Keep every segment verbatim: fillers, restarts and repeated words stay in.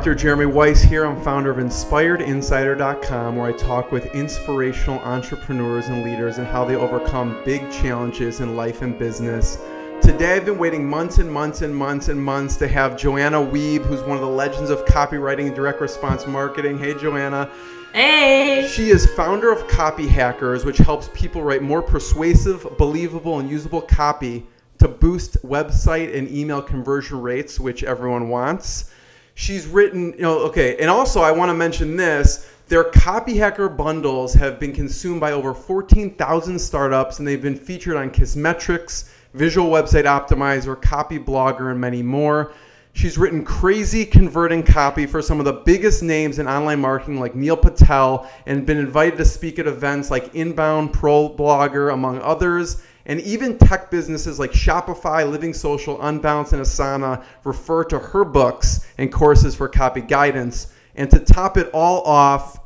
Doctor Jeremy Weiss here. I'm founder of Inspired Insider dot com, where I talk with inspirational entrepreneurs and leaders and how they overcome big challenges in life and business. Today, I've been waiting months and months and months and months to have Joanna Wiebe, who's one of the legends of copywriting and direct response marketing. Hey, Joanna. Hey. She is founder of Copy Hackers, which helps people write more persuasive, believable, and usable copy to boost website and email conversion rates, which everyone wants. She's written, you know, okay, and also I want to mention this, their Copy Hacker bundles have been consumed by over fourteen thousand startups, and they've been featured on Kissmetrics, Visual Website Optimizer, Copy Blogger, and many more. She's written crazy converting copy for some of the biggest names in online marketing like Neil Patel, and been invited to speak at events like Inbound Pro Blogger, among others. And even tech businesses like Shopify, Living Social, Unbounce, and Asana refer to her books and courses for copy guidance. And to top it all off,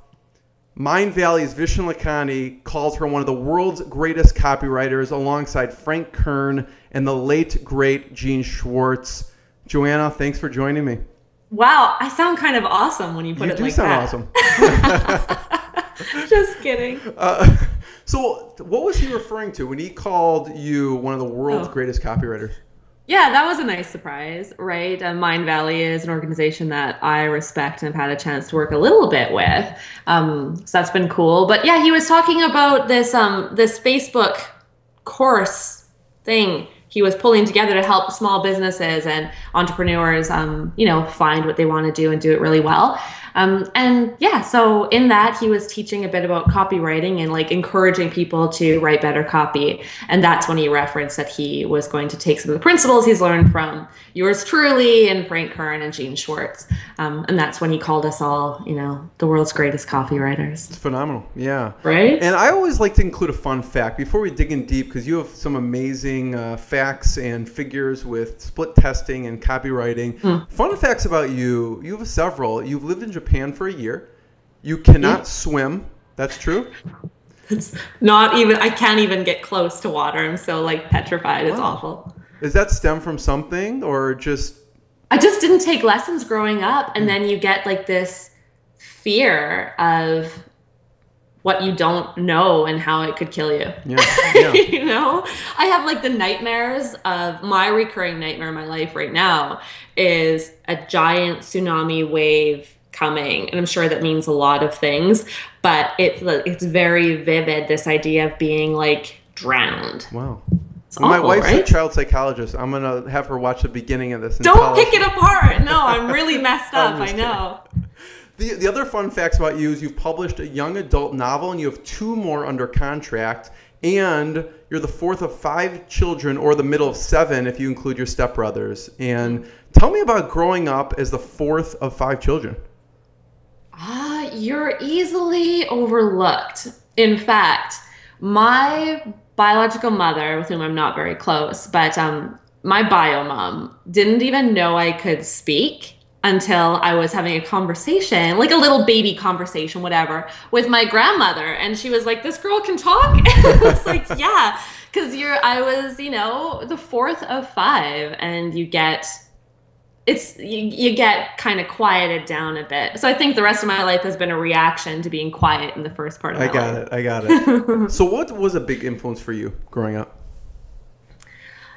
Mindvalley's Vishen Lakhiani calls her one of the world's greatest copywriters, alongside Frank Kern and the late, great Gene Schwartz. Joanna, thanks for joining me. Wow, I sound kind of awesome when you put you it like that. You do sound awesome. Just kidding. Uh, So what was he referring to when he called you one of the world's oh. greatest copywriters? Yeah, that was a nice surprise, right? Uh, Mindvalley is an organization that I respect and have had a chance to work a little bit with. Um, so that's been cool. But yeah, he was talking about this, um, this Facebook course thing he was pulling together to help small businesses and entrepreneurs, um, you know, find what they want to do and do it really well. Um, and yeah, so in that he was teaching a bit about copywriting and like encouraging people to write better copy. And that's when he referenced that he was going to take some of the principles he's learned from yours truly and Frank Kern and Gene Schwartz. Um, and that's when he called us all, you know, the world's greatest copywriters. It's phenomenal. Yeah. Right. And I always like to include a fun fact before we dig in deep, because you have some amazing uh, facts and figures with split testing and copywriting. Mm. Fun facts about you. You have several. You've lived in Japan. Japan for a year. You cannot yeah. swim. That's true. It's not even, I can't even get close to water. I'm so like petrified. Wow. It's awful. Does that stem from something or just? I just didn't take lessons growing up. And then you get like this fear of what you don't know and how it could kill you. Yeah. Yeah. You know, I have like the nightmares of my recurring nightmare in my life right now is a giant tsunami wave coming, and I'm sure that means a lot of things, but it's it's very vivid, this idea of being like drowned. Wow. It's well, awful, my wife's right? a child psychologist. I'm gonna have her watch the beginning of this. Don't pick it apart. No, I'm really messed up. I know. The, the other fun facts about you is you've published a young adult novel and you have two more under contract, and you're the fourth of five children, or the middle of seven if you include your stepbrothers. And tell me about growing up as the fourth of five children. Ah, uh, you're easily overlooked. In fact, my biological mother, with whom I'm not very close, but um, my bio mom didn't even know I could speak until I was having a conversation, like a little baby conversation, whatever, with my grandmother. And she was like, this girl can talk. I was like, yeah, because you're, I was, you know, the fourth of five, and you get... It's you, you get kind of quieted down a bit. So I think the rest of my life has been a reaction to being quiet in the first part of my life. I got it. I got it. So what was a big influence for you growing up?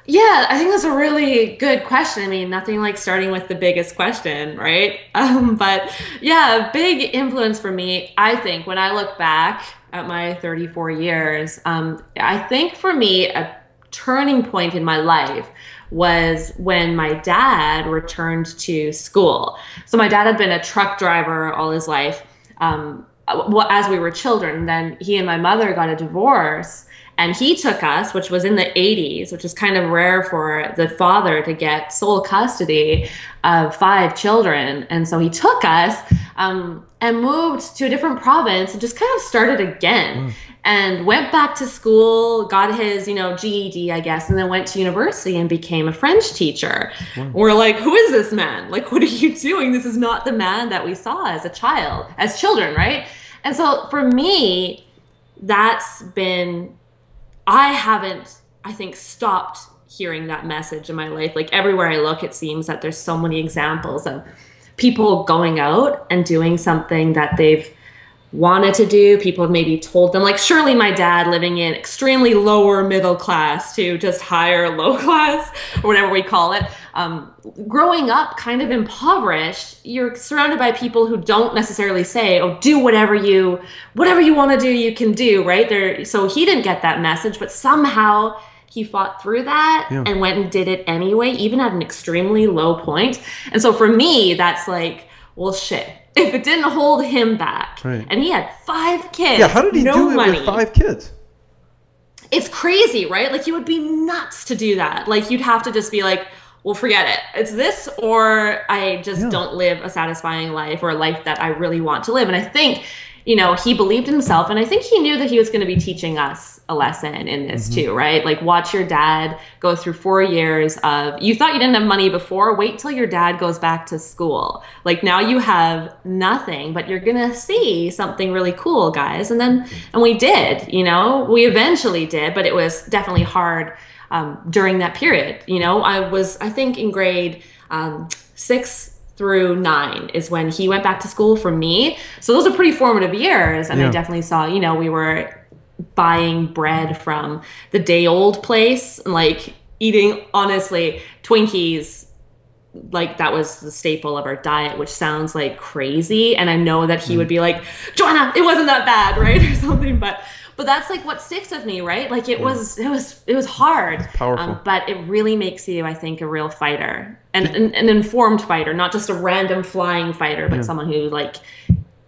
Yeah, I think that's a really good question. I mean, nothing like starting with the biggest question, right? Um, but yeah, a big influence for me, I think, when I look back at my thirty-four years, um, I think for me, a turning point in my life was when my dad returned to school. So my dad had been a truck driver all his life, um, as we were children. Then he and my mother got a divorce, and he took us, which was in the eighties, which is kind of rare for the father to get sole custody of five children. And so he took us um, and moved to a different province and just kind of started again. Mm. And went back to school, got his, you know, G E D, I guess, and then went to university and became a French teacher. Wow. We're like, who is this man? Like, what are you doing? This is not the man that we saw as a child, as children, right? And so for me, that's been, I haven't, I think, stopped hearing that message in my life. Like everywhere I look, it seems that there's so many examples of people going out and doing something that they've wanted to do. People have maybe told them, like, surely my dad living in extremely lower middle class to just higher low class, or whatever we call it, um, growing up kind of impoverished, you're surrounded by people who don't necessarily say, oh, do whatever you whatever you want to do, you can do, right? There, so he didn't get that message, but somehow he fought through that yeah. and went and did it anyway, even at an extremely low point. And so for me, that's like, well, shit, if it didn't hold him back, right. and he had five kids, yeah, how did he no do it money. with five kids? It's crazy, right? Like, you would be nuts to do that. Like, you'd have to just be like, well, forget it. It's this, or I just yeah. don't live a satisfying life, or a life that I really want to live. And I think, you know, he believed in himself, and I think he knew that he was going to be teaching us a lesson in this mm-hmm. too, right? Like, watch your dad go through four years of, you thought you didn't have money before, wait till your dad goes back to school. Like, now you have nothing, but you're going to see something really cool, guys. And then, and we did, you know, we eventually did, but it was definitely hard um, during that period. You know, I was, I think in grade um, six, through nine is when he went back to school for me. So those are pretty formative years. And yeah. I definitely saw, you know, we were buying bread from the day old place and like eating, honestly, Twinkies. Like, that was the staple of our diet, which sounds like crazy. And I know that he mm. would be like, Joanna, it wasn't that bad, right? Or something. But But that's like what sticks with me, right? Like it yeah. was, it was, it was hard, it's powerful. Um, but it really makes you, I think, a real fighter, and an, an informed fighter, not just a random flying fighter, but yeah. someone who like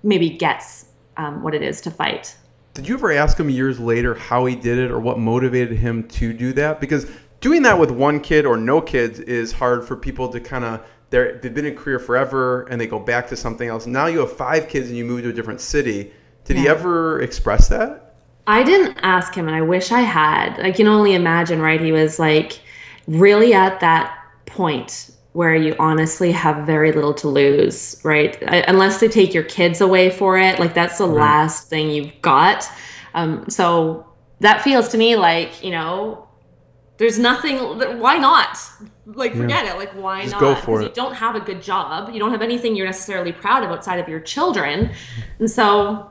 maybe gets um, what it is to fight. Did you ever ask him years later how he did it or what motivated him to do that? Because doing that with one kid or no kids is hard for people to kind of, they've been in a career forever and they go back to something else. Now you have five kids and you move to a different city. Did yeah. he ever express that? I didn't ask him, and I wish I had. I can only imagine, right? He was like really at that point where you honestly have very little to lose, right? I, unless they take your kids away for it, like that's the right. last thing you've got. Um, so that feels to me like, you know, there's nothing, why not? Like, forget yeah. it, like why Just not? Go for it. You don't have a good job. You don't have anything you're necessarily proud of outside of your children. And so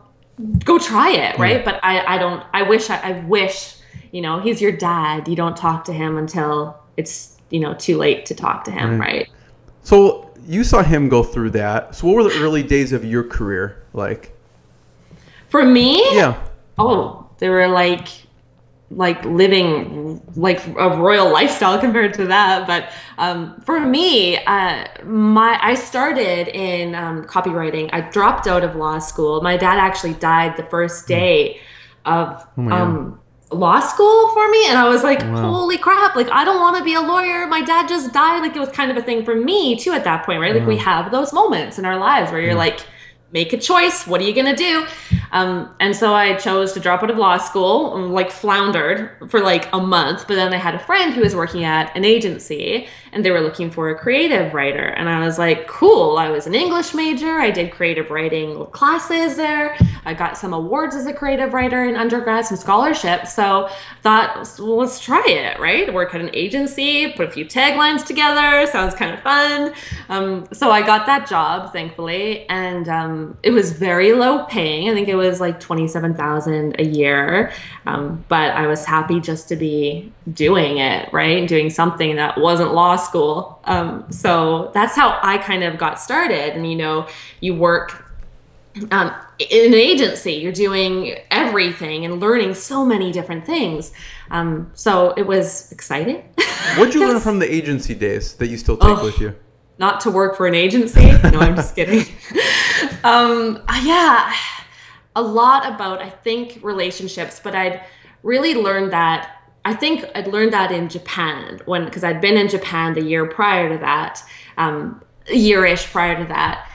go try it, right? Yeah. But I, I don't, I wish, I, I wish, you know, he's your dad. You don't talk to him until it's, you know, too late to talk to him, right? right? So you saw him go through that. So what were the early days of your career like? For me? Yeah. Oh, they were like, like living like a royal lifestyle compared to that. But um, for me, uh, my I started in um, copywriting. I dropped out of law school. My dad actually died the first day of oh um, law school for me. And I was like, wow. holy crap, like I don't want to be a lawyer. My dad just died. Like it was kind of a thing for me too at that point, right? Like yeah. we have those moments in our lives where you're yeah. like, make a choice. What are you going to do? Um, and so I chose to drop out of law school and like floundered for like a month. But then I had a friend who was working at an agency and they were looking for a creative writer. And I was like, cool. I was an English major. I did creative writing classes there. I got some awards as a creative writer in undergrad, some scholarships. So I thought, well, let's try it, right? Work at an agency, put a few taglines together. Sounds kind of fun. Um, so I got that job, thankfully. And um, it was very low paying. I think it was like twenty-seven thousand dollars a year. Um, but I was happy just to be doing it, right? And doing something that wasn't law school. Um, so that's how I kind of got started. And, you know, you work um, in an agency, you're doing everything and learning so many different things. Um, so it was exciting. What'd you learn from the agency days that you still take oh. with you? Not to work for an agency. No, I'm just kidding. um, yeah, a lot about, I think, relationships, but I'd really learned that. I think I'd learned that in Japan when, because I'd been in Japan the year prior to that, um, a year-ish prior to that.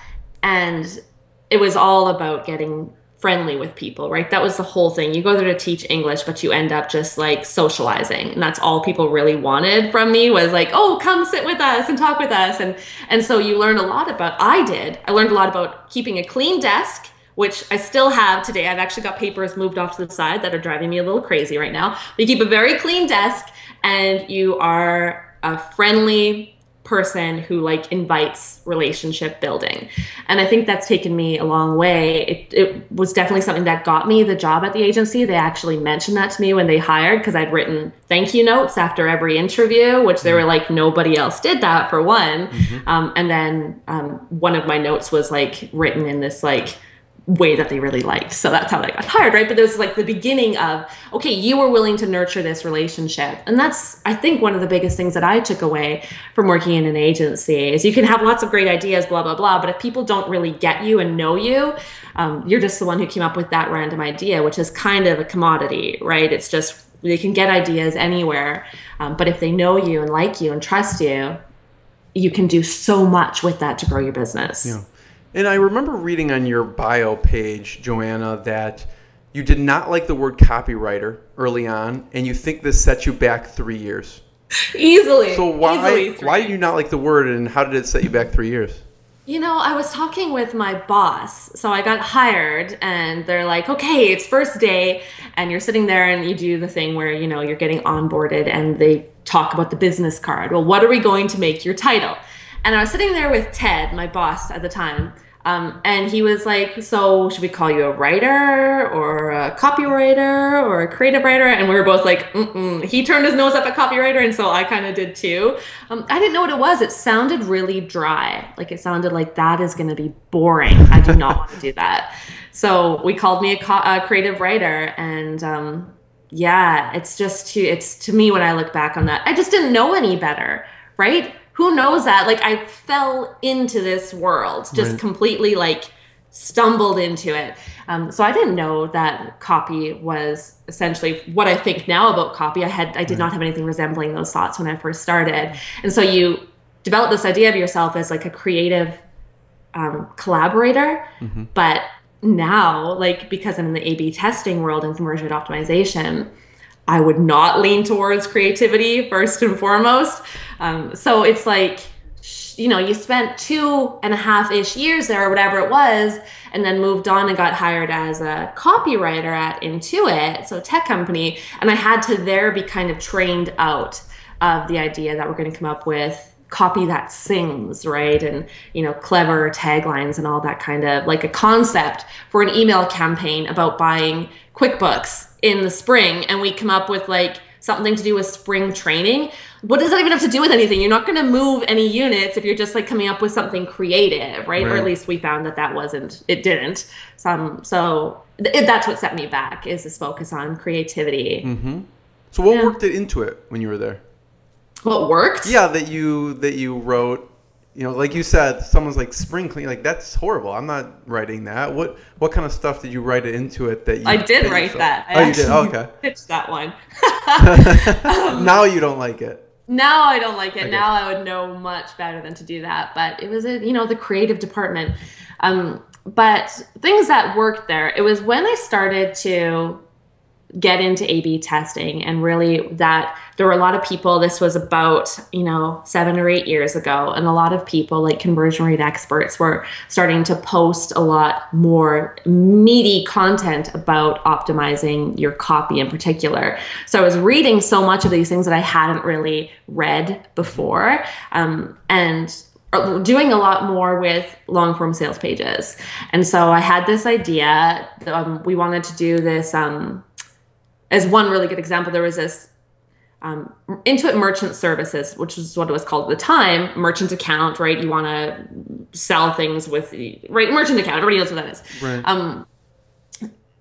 And it was all about getting friendly with people, right? That was the whole thing. You go there to teach English, but you end up just like socializing. And that's all people really wanted from me was like, oh, come sit with us and talk with us. And, and so you learn a lot about, I did, I learned a lot about keeping a clean desk, which I still have today. I've actually got papers moved off to the side that are driving me a little crazy right now. But you keep a very clean desk and you are a friendly person who like invites relationship building. And I think that's taken me a long way. It, it was definitely something that got me the job at the agency. They actually mentioned that to me when they hired, because I'd written thank you notes after every interview, which they were like, nobody else did that, for one. Mm-hmm. Um, and then um, one of my notes was like written in this like way that they really liked. So that's how I got hired, right? But this is like the beginning of, okay, you were willing to nurture this relationship. And that's, I think, one of the biggest things that I took away from working in an agency is you can have lots of great ideas, blah, blah, blah. But if people don't really get you and know you, um, you're just the one who came up with that random idea, which is kind of a commodity, right? It's just, they can get ideas anywhere. Um, but if they know you and like you and trust you, you can do so much with that to grow your business. Yeah. And I remember reading on your bio page, Joanna, that you did not like the word copywriter early on, and you think this set you back three years. Easily. So why, Easily why did you not like the word, and how did it set you back three years? You know, I was talking with my boss. So I got hired and they're like, okay, it's first day. And you're sitting there and you do the thing where, you know, you're getting onboarded and they talk about the business card. Well, what are we going to make your title? And I was sitting there with Ted, my boss at the time, um, and he was like, so should we call you a writer or a copywriter or a creative writer? And we were both like, mm-mm. He turned his nose up at copywriter, and so I kind of did too. Um, I didn't know what it was. It sounded really dry. Like, it sounded like that is going to be boring. I do not want to do that. So we called me a, co a creative writer, and um, yeah, it's just, to, it's to me, when I look back on that, I just didn't know any better, right? Who knows that? Like, I fell into this world, just right. completely like stumbled into it. Um, so I didn't know that copy was essentially what I think now about copy. I had, I did right. not have anything resembling those thoughts when I first started. And so you develop this idea of yourself as like a creative um, collaborator, mm-hmm. but now, like, because I'm in the A B testing world and conversion optimization, I would not lean towards creativity first and foremost. Um, so it's like, you know, you spent two and a half-ish years there or whatever it was, and then moved on and got hired as a copywriter at Intuit, so a tech company. And I had to there be kind of trained out of the idea that we're going to come up with copy that sings, right? And, you know, clever taglines and all that, kind of like a concept for an email campaign about buying QuickBooks in the spring, and we come up with like something to do with spring training. What does that even have to do with anything? You're not going to move any units if you're just like coming up with something creative, right? Right. Or at least we found that that wasn't, it didn't. So, um, so th that's what set me back, is this focus on creativity. Mm-hmm. So what yeah. worked it into it when you were there? What worked? Yeah, that you that you wrote, you know, like you said, someone's like spring clean, like that's horrible. I'm not writing that. What what kind of stuff did you write it into it that you? I did write yourself? that. I oh, you did. Oh, okay. Pitched that one. um, now you don't like it. Now I don't like it. Okay. Now I would know much better than to do that. But it was a, you know, the creative department. Um, but things that worked there. It was when I started to get into A B testing, and really that there were a lot of people, this was about, you know, seven or eight years ago. And a lot of people like conversion rate experts were starting to post a lot more meaty content about optimizing your copy in particular. So I was reading so much of these things that I hadn't really read before. Um, and doing a lot more with long form sales pages. And so I had this idea, um, we wanted to do this, um, as one really good example, there was this um, Intuit Merchant Services, which is what it was called at the time, merchant account, right? You want to sell things with, right? Merchant account, everybody knows what that is. Right. Um,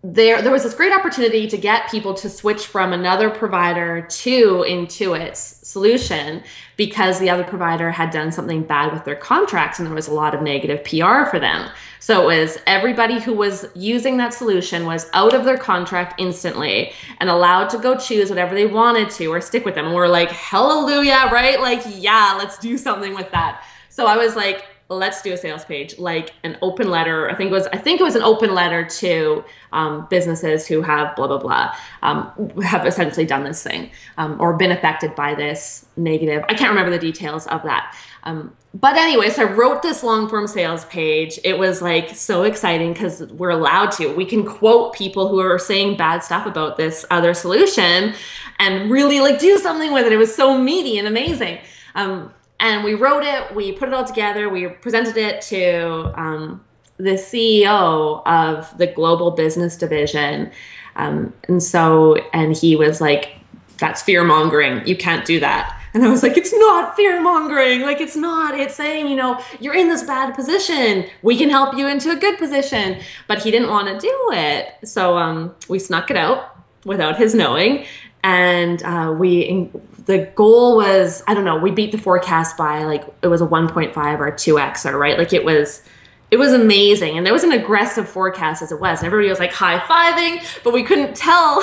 there, there was this great opportunity to get people to switch from another provider to Intuit's solution because the other provider had done something bad with their contracts, and there was a lot of negative P R for them. So it was everybody who was using that solution was out of their contract instantly and allowed to go choose whatever they wanted to or stick with them. And we were like, hallelujah, right? Like, yeah, let's do something with that. So I was like, let's do a sales page, like an open letter. I think it was, I think it was an open letter to um, businesses who have blah, blah, blah, um, have essentially done this thing um, or been affected by this negative. I can't remember the details of that. Um, but anyway, so I wrote this long form sales page. It was like so exciting because we're allowed to, we can quote people who are saying bad stuff about this other solution and really like do something with it. It was so meaty and amazing. Um, And we wrote it, we put it all together, we presented it to um, the C E O of the global business division. Um, and so, and he was like, that's fear mongering. You can't do that. And I was like, it's not fear mongering. Like, it's not, it's saying, you know, you're in this bad position. We can help you into a good position. But he didn't want to do it. So um, we snuck it out without his knowing. And uh, we, the goal was, I don't know, we beat the forecast by like, it was a one point five or two X, right? Like it was, it was amazing. And there was an aggressive forecast as it was. And everybody was like high-fiving, but we couldn't tell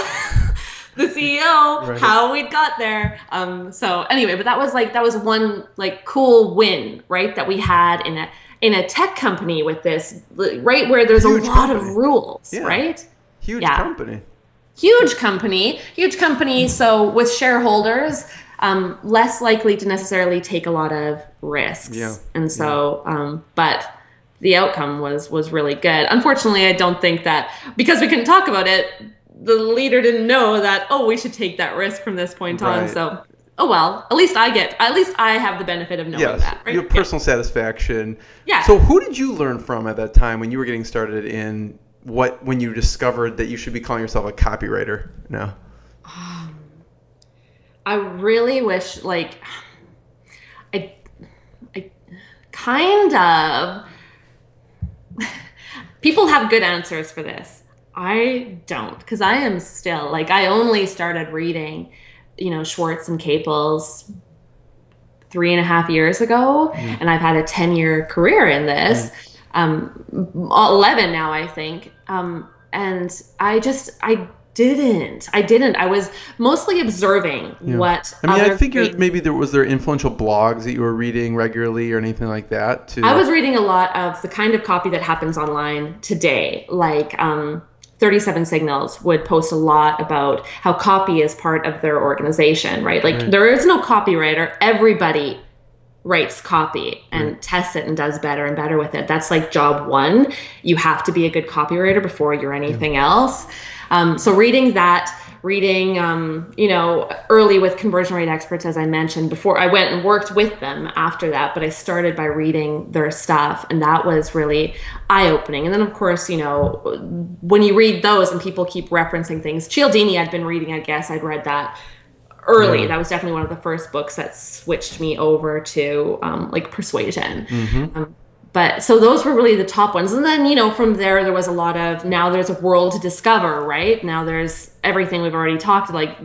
the C E O right. how we'd got there. Um, so anyway, but that was like, that was one like cool win, right? That we had in a, in a tech company with this, right? Where there's huge a lot company. Of rules, yeah. right? Huge yeah. company. Huge company, huge company. So with shareholders, um, less likely to necessarily take a lot of risks. Yeah. And so, yeah. um, but the outcome was, was really good. Unfortunately, I don't think that because we couldn't talk about it, the leader didn't know that, oh, we should take that risk from this point right. on. So, oh, well, at least I get, at least I have the benefit of knowing yes, that. Right? Your personal yeah. satisfaction. Yeah. So who did you learn from at that time when you were getting started in what, when you discovered that you should be calling yourself a copywriter now? Um, I really wish, like, I, I kind of, people have good answers for this. I don't, because I am still, like, I only started reading, you know, Schwartz and Caples three and a half years ago, mm. and I've had a ten-year career in this, mm. um, eleven now, I think, um, and I just, I didn't, I didn't, I was mostly observing yeah. what I mean, other I figured maybe there was there influential blogs that you were reading regularly or anything like that, too? I was reading a lot of the kind of copy that happens online today, like, um, thirty-seven Signals would post a lot about how copy is part of their organization, right? Like right. there is no copywriter. Everybody writes copy and right. tests it and does better and better with it. That's like job one. You have to be a good copywriter before you're anything yeah. else. Um, so reading that, reading, um, you know, early with conversion rate experts, as I mentioned before, I went and worked with them after that, but I started by reading their stuff. And that was really eye-opening. And then of course, you know, when you read those and people keep referencing things, Cialdini I'd been reading, I guess I'd read that early. Yeah. That was definitely one of the first books that switched me over to um, like persuasion. Mm-hmm. um, But so those were really the top ones. And then, you know, from there, there was a lot of, now there's a world to discover, right? Now there's everything we've already talked, like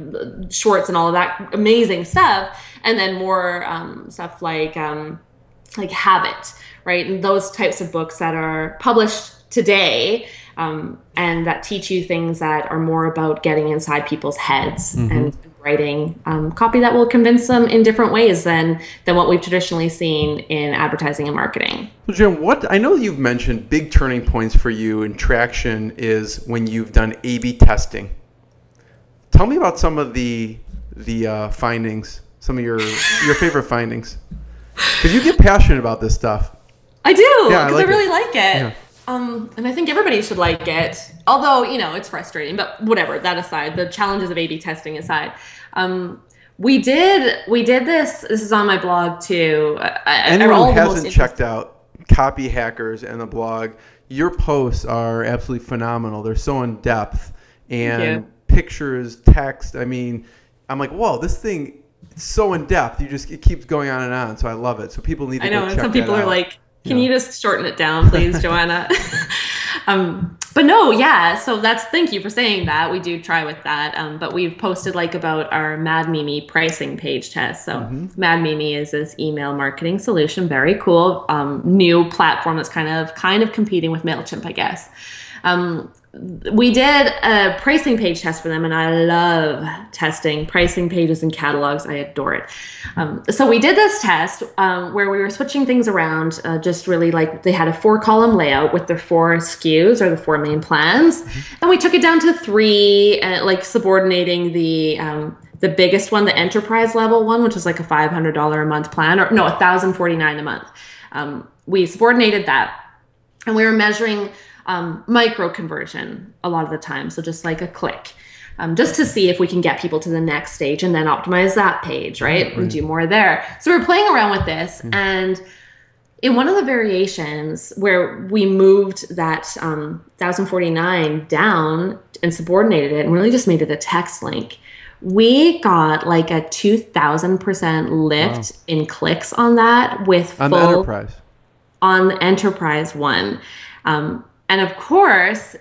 Schwartz and all of that amazing stuff. And then more um, stuff like, um, like Habit, right? And those types of books that are published today um, and that teach you things that are more about getting inside people's heads mm-hmm. and writing um, copy that will convince them in different ways than than what we've traditionally seen in advertising and marketing. Well, Jen, what I know you've mentioned big turning points for you in traction is when you've done A B testing. Tell me about some of the the uh, findings, some of your your favorite findings, because you get passionate about this stuff. I do, because yeah, I, like I really it. like it. Yeah. Um, and I think everybody should like it, although, you know, it's frustrating, but whatever, that aside, the challenges of A B testing aside, um, we did, we did this, this is on my blog too. Anyone who hasn't checked out Copy Hackers and the blog, your posts are absolutely phenomenal. They're so in depth and pictures, text. I mean, I'm like, whoa, this thing is so in depth. You just, it keeps going on and on. So I love it. So people need to go check that out. I know, and some people are like, can you just shorten it down, please, Joanna? um, but no, yeah. So that's, thank you for saying that. We do try with that. Um, but we've posted like about our Mad Mimi pricing page test. So mm-hmm. Mad Mimi is this email marketing solution. Very cool. Um, new platform that's kind of, kind of competing with Mailchimp, I guess. Um, we did a pricing page test for them, and I love testing pricing pages and catalogs. I adore it. Um, so we did this test um, where we were switching things around, uh, just really like they had a four-column layout with their four S K Us or the four main plans, mm-hmm. and we took it down to three, uh, like subordinating the um, the biggest one, the enterprise level one, which was like a five hundred dollars a month plan, or no, one thousand forty-nine dollars a month. Um, we subordinated that, and we were measuring Um, micro conversion a lot of the time. So just like a click. um, just to see if we can get people to the next stage and then optimize that page, right? Mm-hmm. And do more there. So we're playing around with this. Mm-hmm. And in one of the variations where we moved that um, one thousand forty-nine down and subordinated it and really just made it a text link, we got like a two thousand percent lift wow. in clicks on that with full... On the enterprise. On the enterprise one. Um, and of course,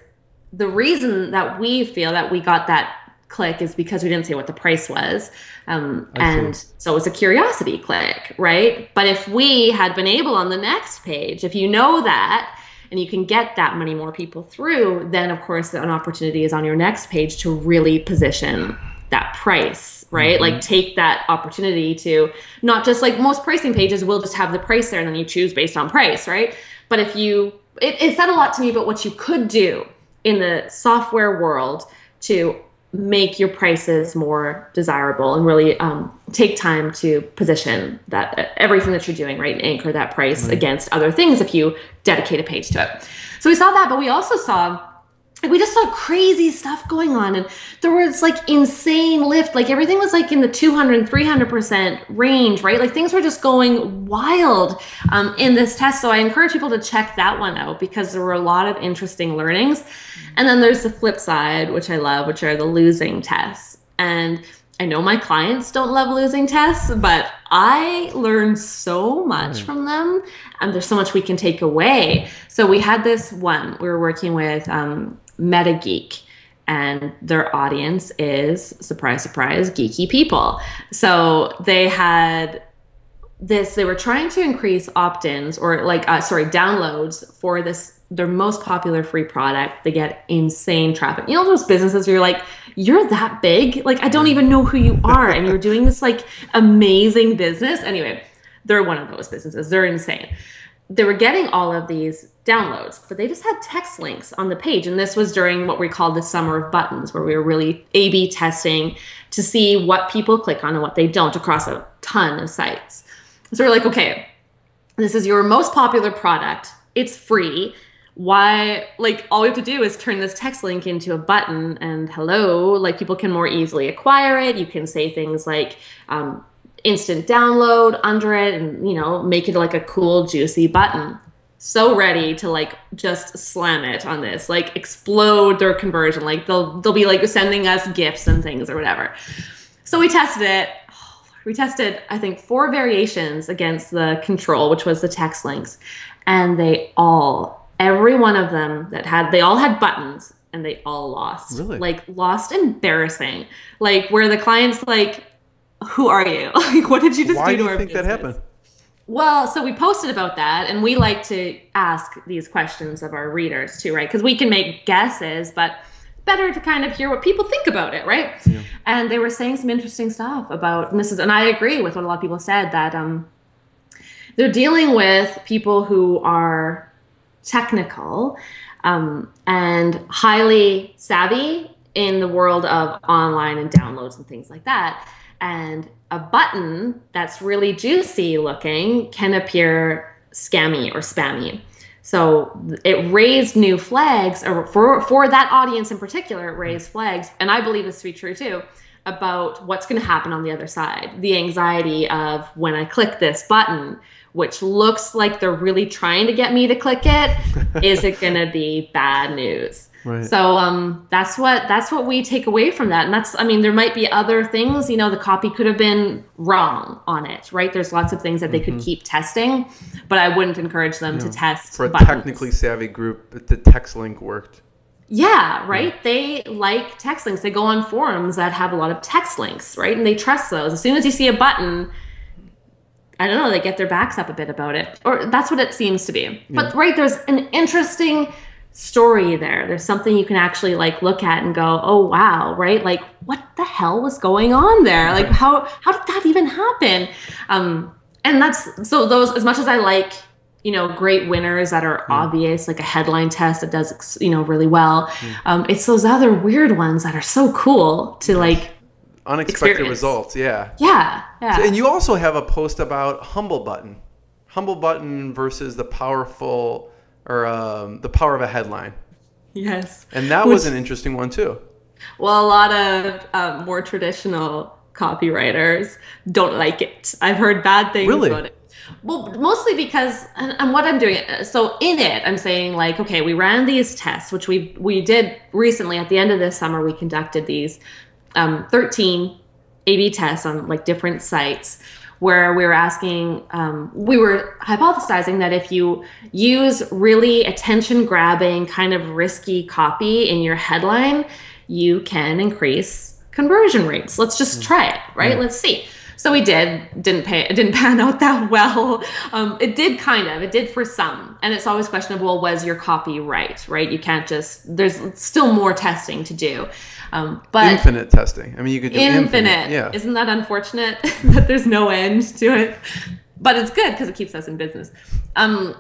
the reason that we feel that we got that click is because we didn't say what the price was. Um, and see. So it was a curiosity click, right? But if we had been able on the next page, if you know that and you can get that many more people through, then of course an opportunity is on your next page to really position that price, right? Mm-hmm. Like take that opportunity to not just like most pricing pages will just have the price there and then you choose based on price, right? But if you, it, it said a lot to me about what you could do in the software world to make your prices more desirable and really um, take time to position that uh, everything that you're doing, right? And anchor that price right. against other things if you dedicate a page to it. So we saw that, but we also saw, like, we just saw crazy stuff going on and there was like insane lift. Like everything was like in the two hundred, three hundred percent range, right? Like things were just going wild um, in this test. So I encourage people to check that one out because there were a lot of interesting learnings. And then there's the flip side, which I love, which are the losing tests. And I know my clients don't love losing tests, but I learned so much mm. from them. And there's so much we can take away. So we had this one, we were working with um, Metageek, and their audience is, surprise, surprise, geeky people. So they had this, they were trying to increase opt-ins or like, uh, sorry, downloads for this, their most popular free product. They get insane traffic. You know those businesses where you're like, you're that big? Like, I don't even know who you are. And you're doing this like amazing business. Anyway, they're one of those businesses. They're insane. They were getting all of these downloads, but they just had text links on the page. And this was during what we called the summer of buttons, where we were really A B testing to see what people click on and what they don't across a ton of sites. So we're like, okay, this is your most popular product. It's free. Why, like, all we have to do is turn this text link into a button and hello, like people can more easily acquire it. You can say things like um, instant download under it and, you know, make it like a cool, juicy button. So ready to like just slam it on this, like explode their conversion. Like they'll, they'll be like sending us gifts and things or whatever. So we tested it. Oh, we tested, I think, four variations against the control, which was the text links. And they all... Every one of them that had, they all had buttons and they all lost. Really? Like lost embarrassing. Like where the client's like, who are you? Like what did you just Why do to our Why do you think business? That happened? Well, so we posted about that and we like to ask these questions of our readers too, right? Because we can make guesses, but better to kind of hear what people think about it, right? Yeah. And they were saying some interesting stuff about, and this is, and I agree with what a lot of people said, that um, they're dealing with people who are technical um, and highly savvy in the world of online and downloads and things like that. And a button that's really juicy looking can appear scammy or spammy. So it raised new flags, or for, for that audience in particular, it raised flags. And I believe this to be true too, about what's going to happen on the other side. The anxiety of when I click this button, which looks like they're really trying to get me to click it, is it going to be bad news? Right. So um, that's what that's what we take away from that. And that's, I mean, there might be other things, you know, the copy could have been wrong on it, right? There's lots of things that they mm-hmm. could keep testing, but I wouldn't encourage them yeah. to test For a buttons. Technically savvy group, the text link worked. Yeah, right? Yeah. They like text links. They go on forums that have a lot of text links, right? And they trust those. As soon as you see a button, I don't know, they get their backs up a bit about it. Or that's what it seems to be. Yeah. But right, there's an interesting story there. There's something you can actually like look at and go, oh wow, right? Like what the hell was going on there? Like how how did that even happen? Um, and that's, so those, as much as I like, you know, great winners that are yeah. obvious, like a headline test that does, you know, really well. Yeah. Um, it's those other weird ones that are so cool to like, unexpected experience. Results, yeah. Yeah, yeah. So, and you also have a post about Humble Button. Humble Button versus the powerful, or um, the power of a headline. Yes. And that Which, was an interesting one too. Well, a lot of um, more traditional copywriters don't like it. I've heard bad things really? about it. Well, mostly because, and, and what I'm doing, so in it, I'm saying like, okay, we ran these tests, which we we did recently at the end of this summer. We conducted these um, thirteen A B tests on like different sites where we were asking, um, we were hypothesizing that if you use really attention grabbing kind of risky copy in your headline, you can increase conversion rates. Let's just try it, right? Yeah. Let's see. So we did, didn't pay, it didn't pan out that well. Um, it did kind of, it did for some. And it's always questionable, well, was your copy right, right? You can't just, there's still more testing to do. Um, but infinite testing. I mean, you could do infinite. infinite. Yeah. Isn't that unfortunate that there's no end to it? But it's good because it keeps us in business. Um,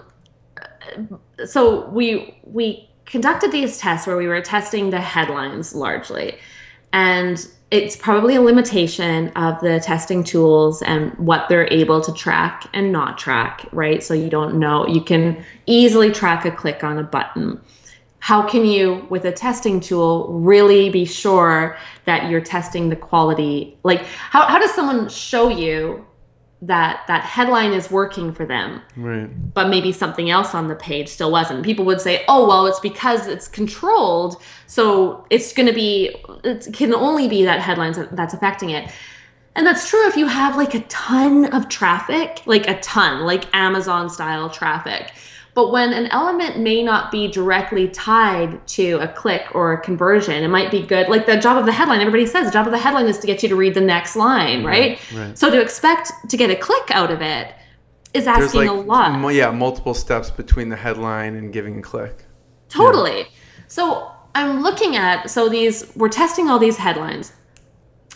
so we, we conducted these tests where we were testing the headlines largely. And it's probably a limitation of the testing tools and what they're able to track and not track, right? So you don't know, you can easily track a click on a button. How can you, with a testing tool, really be sure that you're testing the quality? Like, how, how does someone show you that that headline is working for them, right? But maybe something else on the page still wasn't? People would say, oh, well, it's because it's controlled. So it's going to be, it can only be that headline that's affecting it. And that's true if you have like a ton of traffic, like a ton, like Amazon style traffic. But when an element may not be directly tied to a click or a conversion, it might be good. Like the job of the headline, everybody says the job of the headline is to get you to read the next line, right? Right, right. So to expect to get a click out of it is asking like, a lot. Yeah, multiple steps between the headline and giving a click. Totally. Yeah. So I'm looking at, so these, we're testing all these headlines.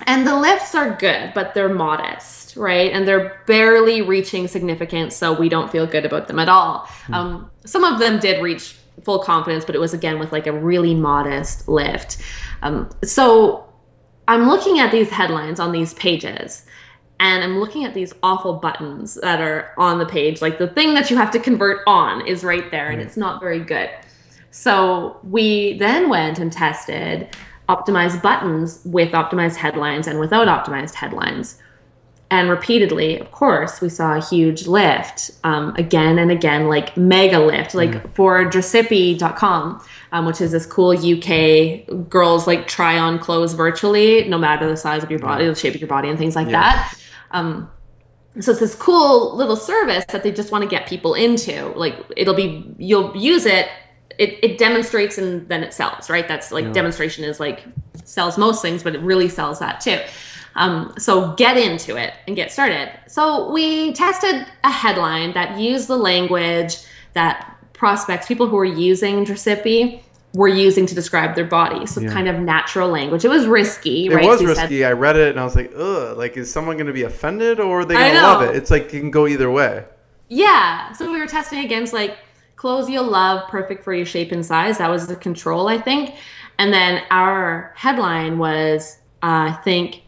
And the lifts are good, but they're modest, right? And they're barely reaching significance, so we don't feel good about them at all. Mm. Um, some of them did reach full confidence, but it was, again, with like a really modest lift. Um, so I'm looking at these headlines on these pages, and I'm looking at these awful buttons that are on the page. Like the thing that you have to convert on is right there, mm. and it's not very good. So we then went and tested optimized buttons with optimized headlines and without optimized headlines. And repeatedly, of course, we saw a huge lift, um, again and again, like mega lift, like mm. for Dressipi dot com, um, which is this cool U K girls like try on clothes virtually, no matter the size of your body, the shape of your body and things like yeah. that. Um, so it's this cool little service that they just want to get people into. Like it'll be, you'll use it, It, it demonstrates and then it sells, right? That's like yeah. demonstration is like sells most things, but it really sells that too. Um, so get into it and get started. So we tested a headline that used the language that prospects, people who were using Dressipi were using to describe their body. So yeah. kind of natural language. It was risky, it right? It was risky. Said, I read it and I was like, ugh, like is someone going to be offended or are they going to love it? It's like it can go either way. Yeah. So we were testing against like, clothes you'll love, perfect for your shape and size. That was the control, I think. And then our headline was, uh, I think,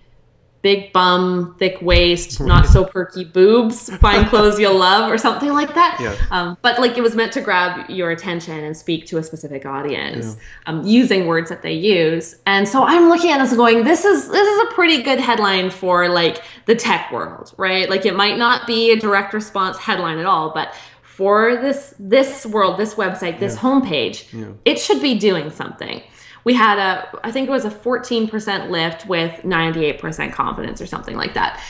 big bum, thick waist, not so perky boobs, find clothes you'll love or something like that. Yeah. Um, but like it was meant to grab your attention and speak to a specific audience yeah. um, using words that they use. And so I'm looking at this going, this is, this is a pretty good headline for like the tech world, right? Like it might not be a direct response headline at all, but for this this world, this website, this yeah. homepage, yeah. it should be doing something. We had a, I think it was a fourteen percent lift with ninety-eight percent confidence or something like that,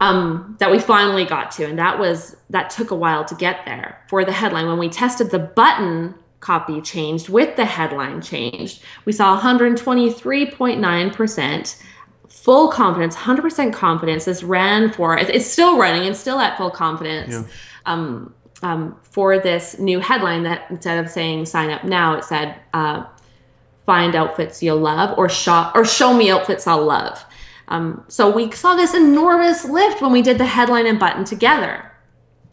um, that we finally got to. And that was, that took a while to get there for the headline. When we tested the button copy changed with the headline changed, we saw one hundred twenty-three point nine percent full confidence, one hundred percent confidence. This ran for, it's still running and still at full confidence. Yeah. Um, Um, for this new headline that instead of saying sign up now, it said uh, find outfits you'll love or shop or show me outfits I'll love. Um, so we saw this enormous lift when we did the headline and button together.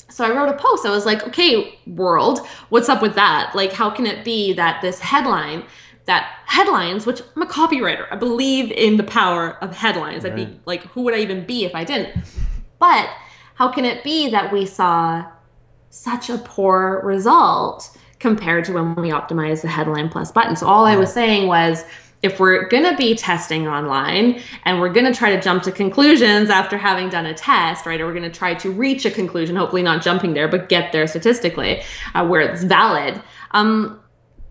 So I wrote a post. I was like, okay, world, what's up with that? Like, how can it be that this headline, that headlines, which I'm a copywriter, I believe in the power of headlines. Right. I'd be like, who would I even be if I didn't? But how can it be that we saw such a poor result compared to when we optimized the headline plus button? So all I was saying was if we're going to be testing online and we're going to try to jump to conclusions after having done a test, right, or we're going to try to reach a conclusion, hopefully not jumping there, but get there statistically uh, where it's valid, um,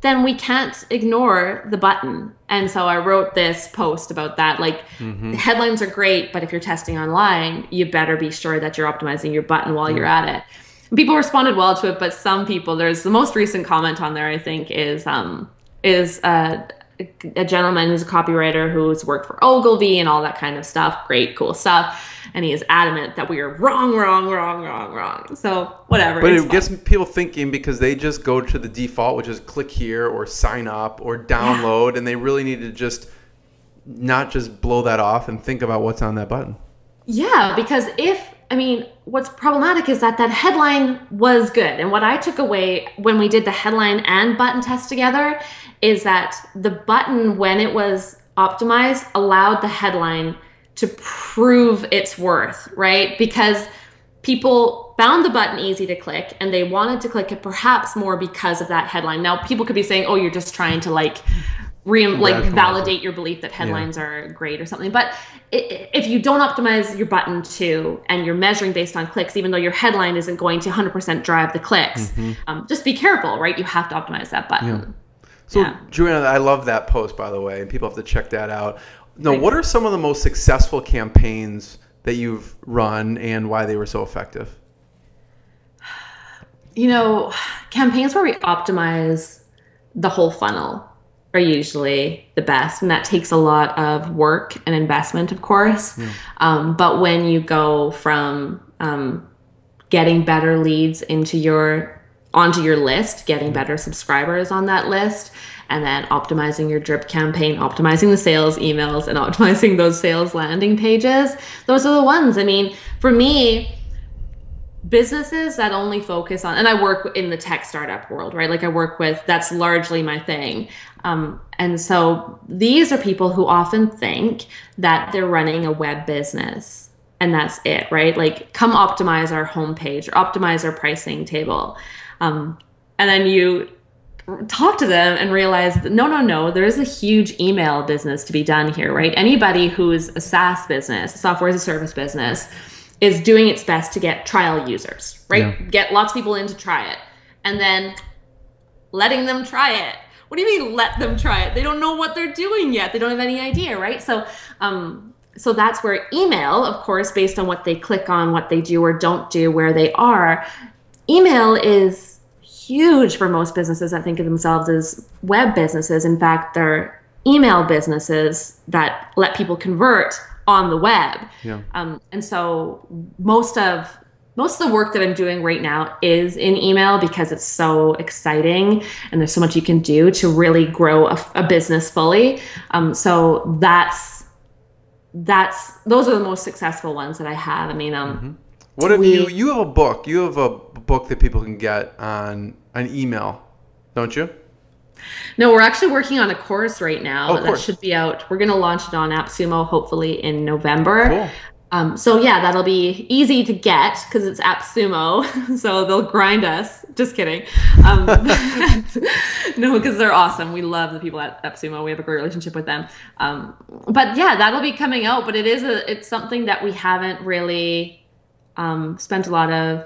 then we can't ignore the button. And so I wrote this post about that, like mm-hmm. the headlines are great, but if you're testing online, you better be sure that you're optimizing your button while mm-hmm. you're at it. And people responded well to it, but some people, there's the most recent comment on there, I think, is um is a, a gentleman who's a copywriter who's worked for Ogilvy and all that kind of stuff. Great, cool stuff. And he is adamant that we are wrong, wrong, wrong, wrong, wrong. So whatever. But it fun. gets people thinking because they just go to the default, which is click here or sign up or download. Yeah. And they really need to just not just blow that off and think about what's on that button. Yeah, because if, I mean, what's problematic is that that headline was good. And what I took away when we did the headline and button test together is that the button, when it was optimized, allowed the headline to prove its worth, right? Because people found the button easy to click and they wanted to click it perhaps more because of that headline. Now, people could be saying, oh, you're just trying to like re like validate your belief that headlines yeah. are great or something. But if you don't optimize your button to, and you're measuring based on clicks, even though your headline isn't going to one hundred percent drive the clicks, mm-hmm. um, just be careful, right? You have to optimize that button. Yeah. So yeah. Joanna, I love that post, by the way, and people have to check that out. Now, what are some of the most successful campaigns that you've run and why they were so effective? You know, campaigns where we optimize the whole funnel are usually the best. And that takes a lot of work and investment, of course. Yeah. Um, but when you go from um, getting better leads into your onto your list, getting better subscribers on that list, and then optimizing your drip campaign, optimizing the sales emails, and optimizing those sales landing pages. Those are the ones. I mean, for me, businesses that only focus on, and I work in the tech startup world, right? Like I work with, that's largely my thing. Um, and so these are people who often think that they're running a web business and that's it, right? Like come optimize our homepage or optimize our pricing table. Um, and then you talk to them and realize that no, no, no, there is a huge email business to be done here, right? Anybody who is a SaaS business, software as a service business, is doing its best to get trial users, right? Yeah. Get lots of people in to try it and then letting them try it. What do you mean let them try it? They don't know what they're doing yet. They don't have any idea, right? So, um, so that's where email, of course, based on what they click on, what they do or don't do, where they are, email is huge for most businesses that think of themselves as web businesses. In fact, they're email businesses that let people convert on the web. Yeah. Um, and so most of most of the work that I'm doing right now is in email because it's so exciting and there's so much you can do to really grow a, a business fully. Um, so that's that's those are the most successful ones that I have. I mean, um. Mm-hmm. What have we, you, you have a book, you have a book that people can get on an email, don't you? No, we're actually working on a course right now oh, that course. should be out. We're going to launch it on AppSumo, hopefully in November. Cool. Um, so yeah, that'll be easy to get because it's AppSumo, so they'll grind us. Just kidding. Um, no, because they're awesome. We love the people at AppSumo. We have a great relationship with them. Um, but yeah, that'll be coming out, but it is a, it's something that we haven't really... Um, spent a lot of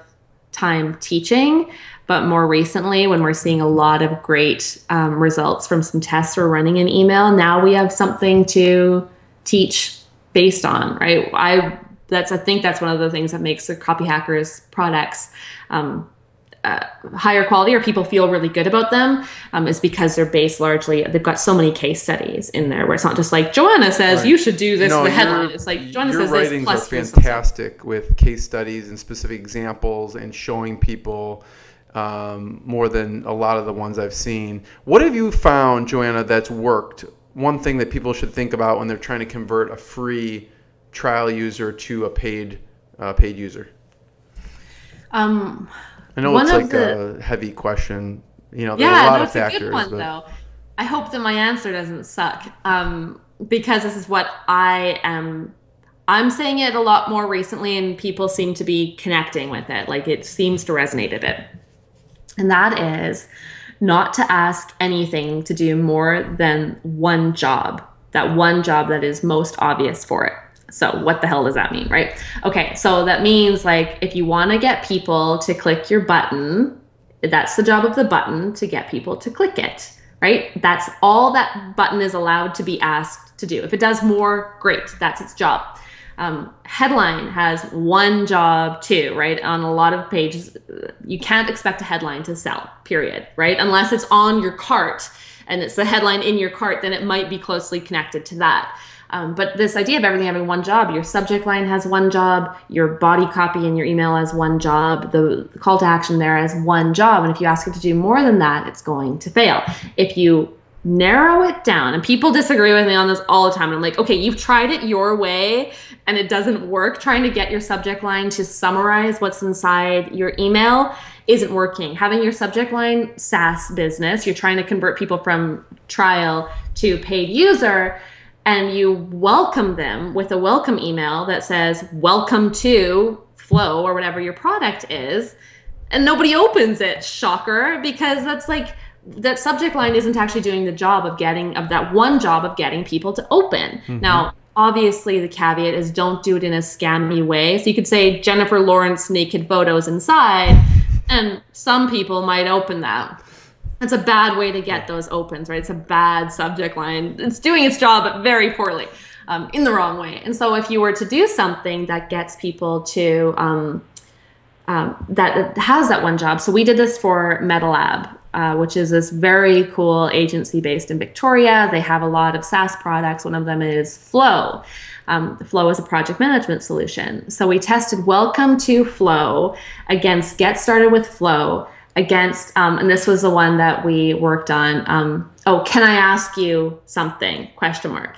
time teaching, but more recently when we're seeing a lot of great um, results from some tests we're running in email, now we have something to teach based on, right? I, that's, I think that's one of the things that makes the Copy Hackers products um, uh, higher quality or people feel really good about them um, is because they're based largely, they've got so many case studies in there where it's not just like, Joanna says right. you should do this no, in the headline. It's like, Joanna says this. Your writings are fantastic with case studies and specific examples and showing people um, more than a lot of the ones I've seen. What have you found, Joanna, that's worked? One thing that people should think about when they're trying to convert a free trial user to a paid, uh, paid user? Um... I know one it's like the, a heavy question, you know, there's yeah, a lot no, of factors. Yeah, it's a good one, though. I hope that my answer doesn't suck um, because this is what I am. I'm saying it a lot more recently and people seem to be connecting with it. Like it seems to resonate a bit. And that is not to ask anything to do more than one job, that one job that is most obvious for it. So what the hell does that mean, right? Okay, so that means like if you want to get people to click your button, that's the job of the button, to get people to click it, right? That's all that button is allowed to be asked to do. If it does more, great, that's its job. Um, headline has one job too, right? On a lot of pages, you can't expect a headline to sell, period, right? Unless it's on your cart and it's the headline in your cart, then it might be closely connected to that. Um, but this idea of everything having one job, your subject line has one job, your body copy in your email has one job, the call to action there has one job. And if you ask it to do more than that, it's going to fail. If you narrow it down, and people disagree with me on this all the time, and I'm like, okay, you've tried it your way and it doesn't work. Trying to get your subject line to summarize what's inside your email isn't working. Having your subject line SaaS business, you're trying to convert people from trial to paid user, and you welcome them with a welcome email that says, welcome to Flow or whatever your product is, and nobody opens it, shocker, because that's like, that subject line isn't actually doing the job of getting, of that one job of getting people to open. Mm-hmm. Now, obviously the caveat is don't do it in a scammy way. So you could say Jennifer Lawrence naked photos inside, and some people might open that. That's a bad way to get those opens, right? It's a bad subject line. It's doing its job, but very poorly, um, in the wrong way. And so if you were to do something that gets people to, um, um, that has that one job. So we did this for MetaLab, Uh, which is this very cool agency based in Victoria. They have a lot of SaaS products. One of them is Flow. Um, Flow is a project management solution. So we tested Welcome to Flow against Get Started with Flow against, um, and this was the one that we worked on. Um, oh, can I ask you something? Question mark.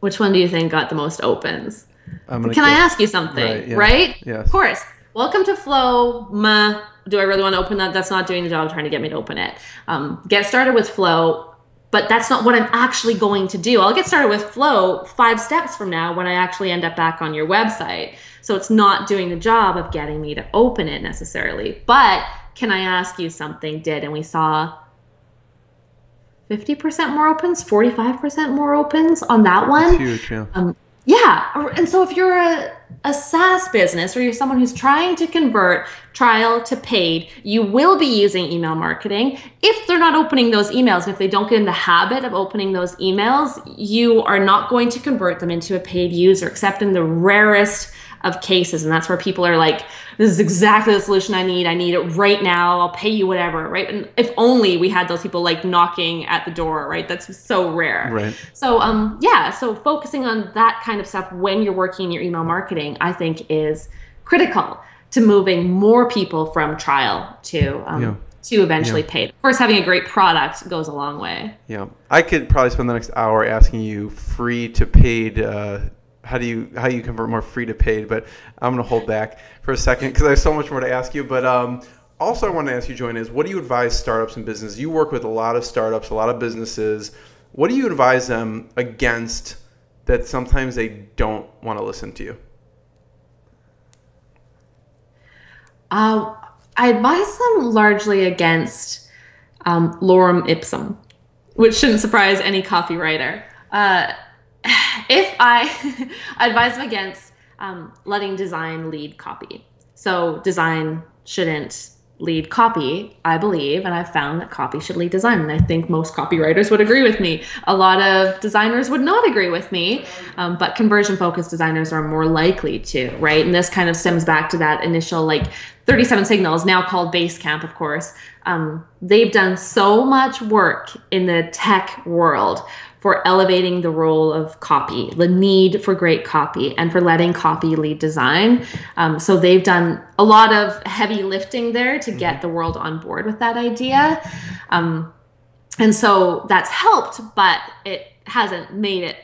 Which one do you think got the most opens? I'm gonna can guess. I ask you something? Right? Yeah. Right? Yes. Of course. Welcome to Flow. Ma. Do I really want to open that? That's not doing the job of trying to get me to open it. Um, get started with Flow, but that's not what I'm actually going to do. I'll get started with Flow five steps from now when I actually end up back on your website. So it's not doing the job of getting me to open it necessarily. But can I ask you something? Did, and we saw fifty percent more opens, forty-five percent more opens on that one. That's huge, yeah. Um, yeah, and so if you're a, a SaaS business or you're someone who's trying to convert trial to paid, you will be using email marketing. If they're not opening those emails, and if they don't get in the habit of opening those emails, you are not going to convert them into a paid user, except in the rarest of cases. And that's where people are like, this is exactly the solution I need. I need it right now. I'll pay you whatever, right? And if only we had those people like knocking at the door, right? That's so rare. Right. So um, yeah, so focusing on that kind of stuff when you're working in your email marketing, I think is critical to moving more people from trial to um, yeah. to eventually yeah. paid. Of course, having a great product goes a long way. Yeah. I could probably spend the next hour asking you free to paid uh How do you how you convert more free to paid? But I'm going to hold back for a second because I have so much more to ask you. But um, also I want to ask you, Joanna, is what do you advise startups and businesses? You work with a lot of startups, a lot of businesses. What do you advise them against that sometimes they don't want to listen to you? Uh, I advise them largely against um, lorem ipsum, which shouldn't surprise any copywriter. Uh, If I advise them against um, letting design lead copy. So design shouldn't lead copy, I believe, and I've found that copy should lead design. And I think most copywriters would agree with me. A lot of designers would not agree with me, um, but conversion-focused designers are more likely to, right? And this kind of stems back to that initial like thirty-seven signals, now called Basecamp, of course. Um, they've done so much work in the tech world for elevating the role of copy, the need for great copy, and for letting copy lead design. Um, so they've done a lot of heavy lifting there to get the world on board with that idea. Um, and so that's helped, but it hasn't made it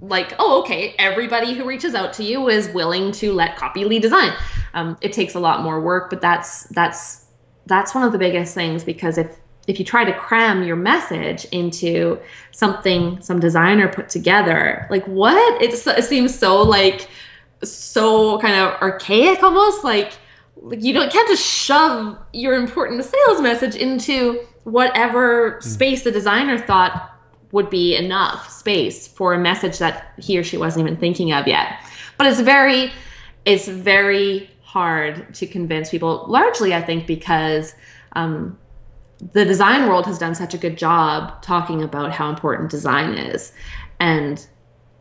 like, oh, okay, everybody who reaches out to you is willing to let copy lead design. Um, it takes a lot more work, but that's, that's, that's one of the biggest things, because if If you try to cram your message into something some designer put together, like what? It's, it seems so like, so kind of archaic almost, like like you don't you can't just shove your important sales message into whatever mm. space the designer thought would be enough space for a message that he or she wasn't even thinking of yet. But it's very, it's very hard to convince people, largely I think because um, the design world has done such a good job talking about how important design is. And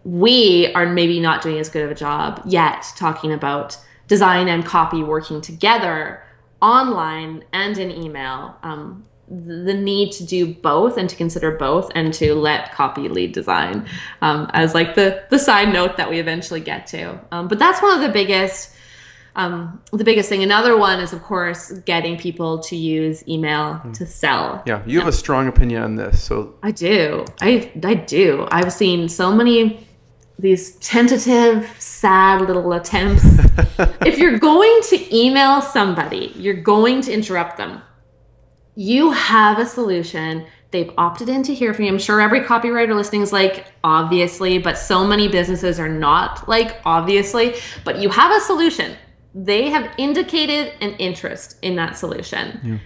we are maybe not doing as good of a job yet talking about design and copy working together online and in email. Um, the need to do both and to consider both and to let copy lead design um, as like the, the side note that we eventually get to. Um, but that's one of the biggest, um, the biggest thing. Another one is, of course, getting people to use email to sell. Yeah. You have a strong opinion on this. So I do. I, I do. I've seen so many these tentative, sad little attempts. If you're going to email somebody, you're going to interrupt them. You have a solution. They've opted in to hear from you. I'm sure every copywriter listening is like, obviously, but so many businesses are not like, obviously, but you have a solution. They have indicated an interest in that solution. Yeah.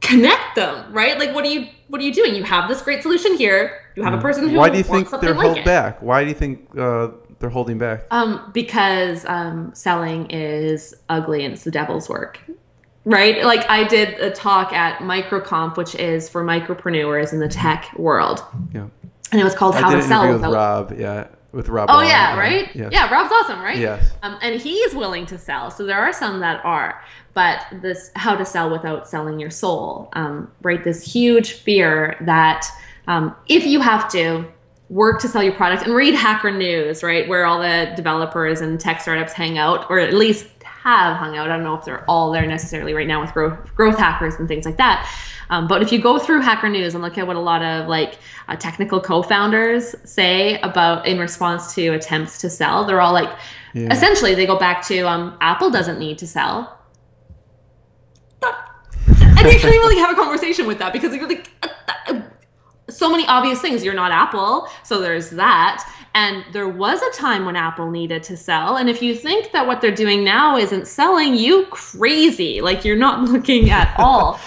Connect them, right? Like, what are you, what are you doing? You have this great solution here. You have yeah. a person who Why do you wants think they're like held it. back? Why do you think uh, they're holding back? Um, because um, selling is ugly and it's the devil's work. Right? Like I did a talk at Microcomp, which is for micropreneurs in the tech world. Yeah. And it was called I How to Sell Without Rob, yeah. With Rob. Oh, yeah, yeah, right? Yeah. yeah, Rob's awesome, right? Yes. Um, and he's willing to sell. So there are some that are. But this how to sell without selling your soul, um, right? This huge fear that um, if you have to work to sell your product and read Hacker News, right? Where all the developers and tech startups hang out, or at least have hung out. I don't know if they're all there necessarily right now with growth, growth hackers and things like that. Um, but if you go through Hacker News and look at what a lot of like uh, technical co-founders say about in response to attempts to sell, they're all like, yeah. essentially they go back to um, Apple doesn't need to sell. And they can't even like have a conversation with that because you're like, so many obvious things. You're not Apple. So there's that. And there was a time when Apple needed to sell. And if you think that what they're doing now isn't selling, you crazy. Like you're not looking at all.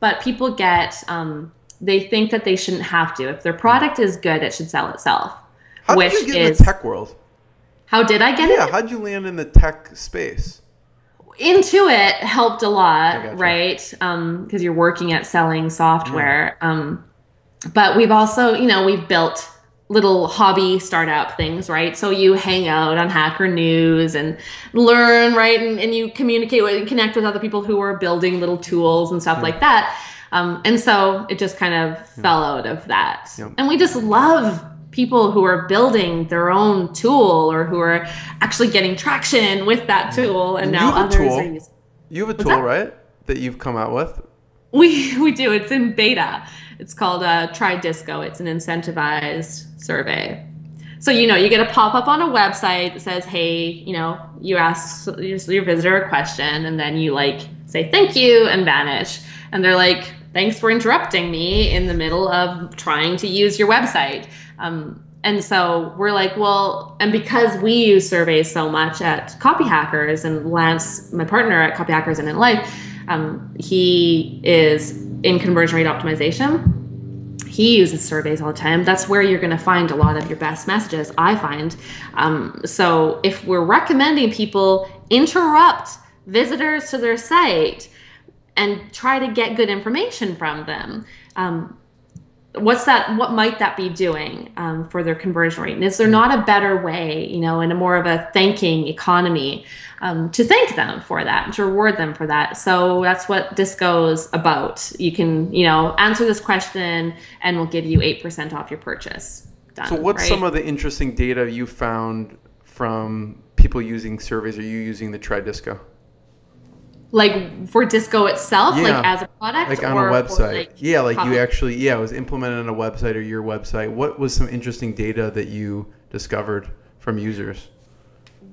But people get, um, they think that they shouldn't have to. If their product is good, it should sell itself. How which did you get is, in the tech world? How did I get yeah, it? Yeah, how did you land in the tech space? Intuit helped a lot, gotcha. right? Because um, you're working at selling software. Yeah. Um, but we've also, you know, we've built little hobby startup things, right? So you hang out on Hacker News and learn, right? And, and you communicate with, and connect with other people who are building little tools and stuff yeah. like that. Um, and so it just kind of yeah. fell out of that. Yeah. And we just love people who are building their own tool or who are actually getting traction with that tool. And, and now others tool. are using. You have a What's tool, that? right? That you've come out with? We, we do. It's in beta. It's called uh, TriDisco. It's an incentivized survey. So, you know, you get a pop-up on a website that says, hey, you know, you ask your, your visitor a question, and then you, like, say thank you and vanish. And they're like, thanks for interrupting me in the middle of trying to use your website. Um, and so we're like, well, and because we use surveys so much at Copy Hackers, and Lance, my partner at Copy Hackers and in Life, um, he is in conversion rate optimization, he uses surveys all the time. That's where you're going to find a lot of your best messages, I find. Um, so if we're recommending people interrupt visitors to their site and try to get good information from them, um, what's that? What might that be doing um, for their conversion rate? And is there not a better way, you know, in a more of a thanking economy um, to thank them for that and to reward them for that? So that's what Disco's about. You can, you know, answer this question and we'll give you eight percent off your purchase. Done, so what's right? some of the interesting data you found from people using surveys or you using the TriDisco? Like for Disco itself, yeah. like as a product? Like on or, a website. Like yeah, like copy. you actually, yeah, it was implemented on a website or your website. What was some interesting data that you discovered from users?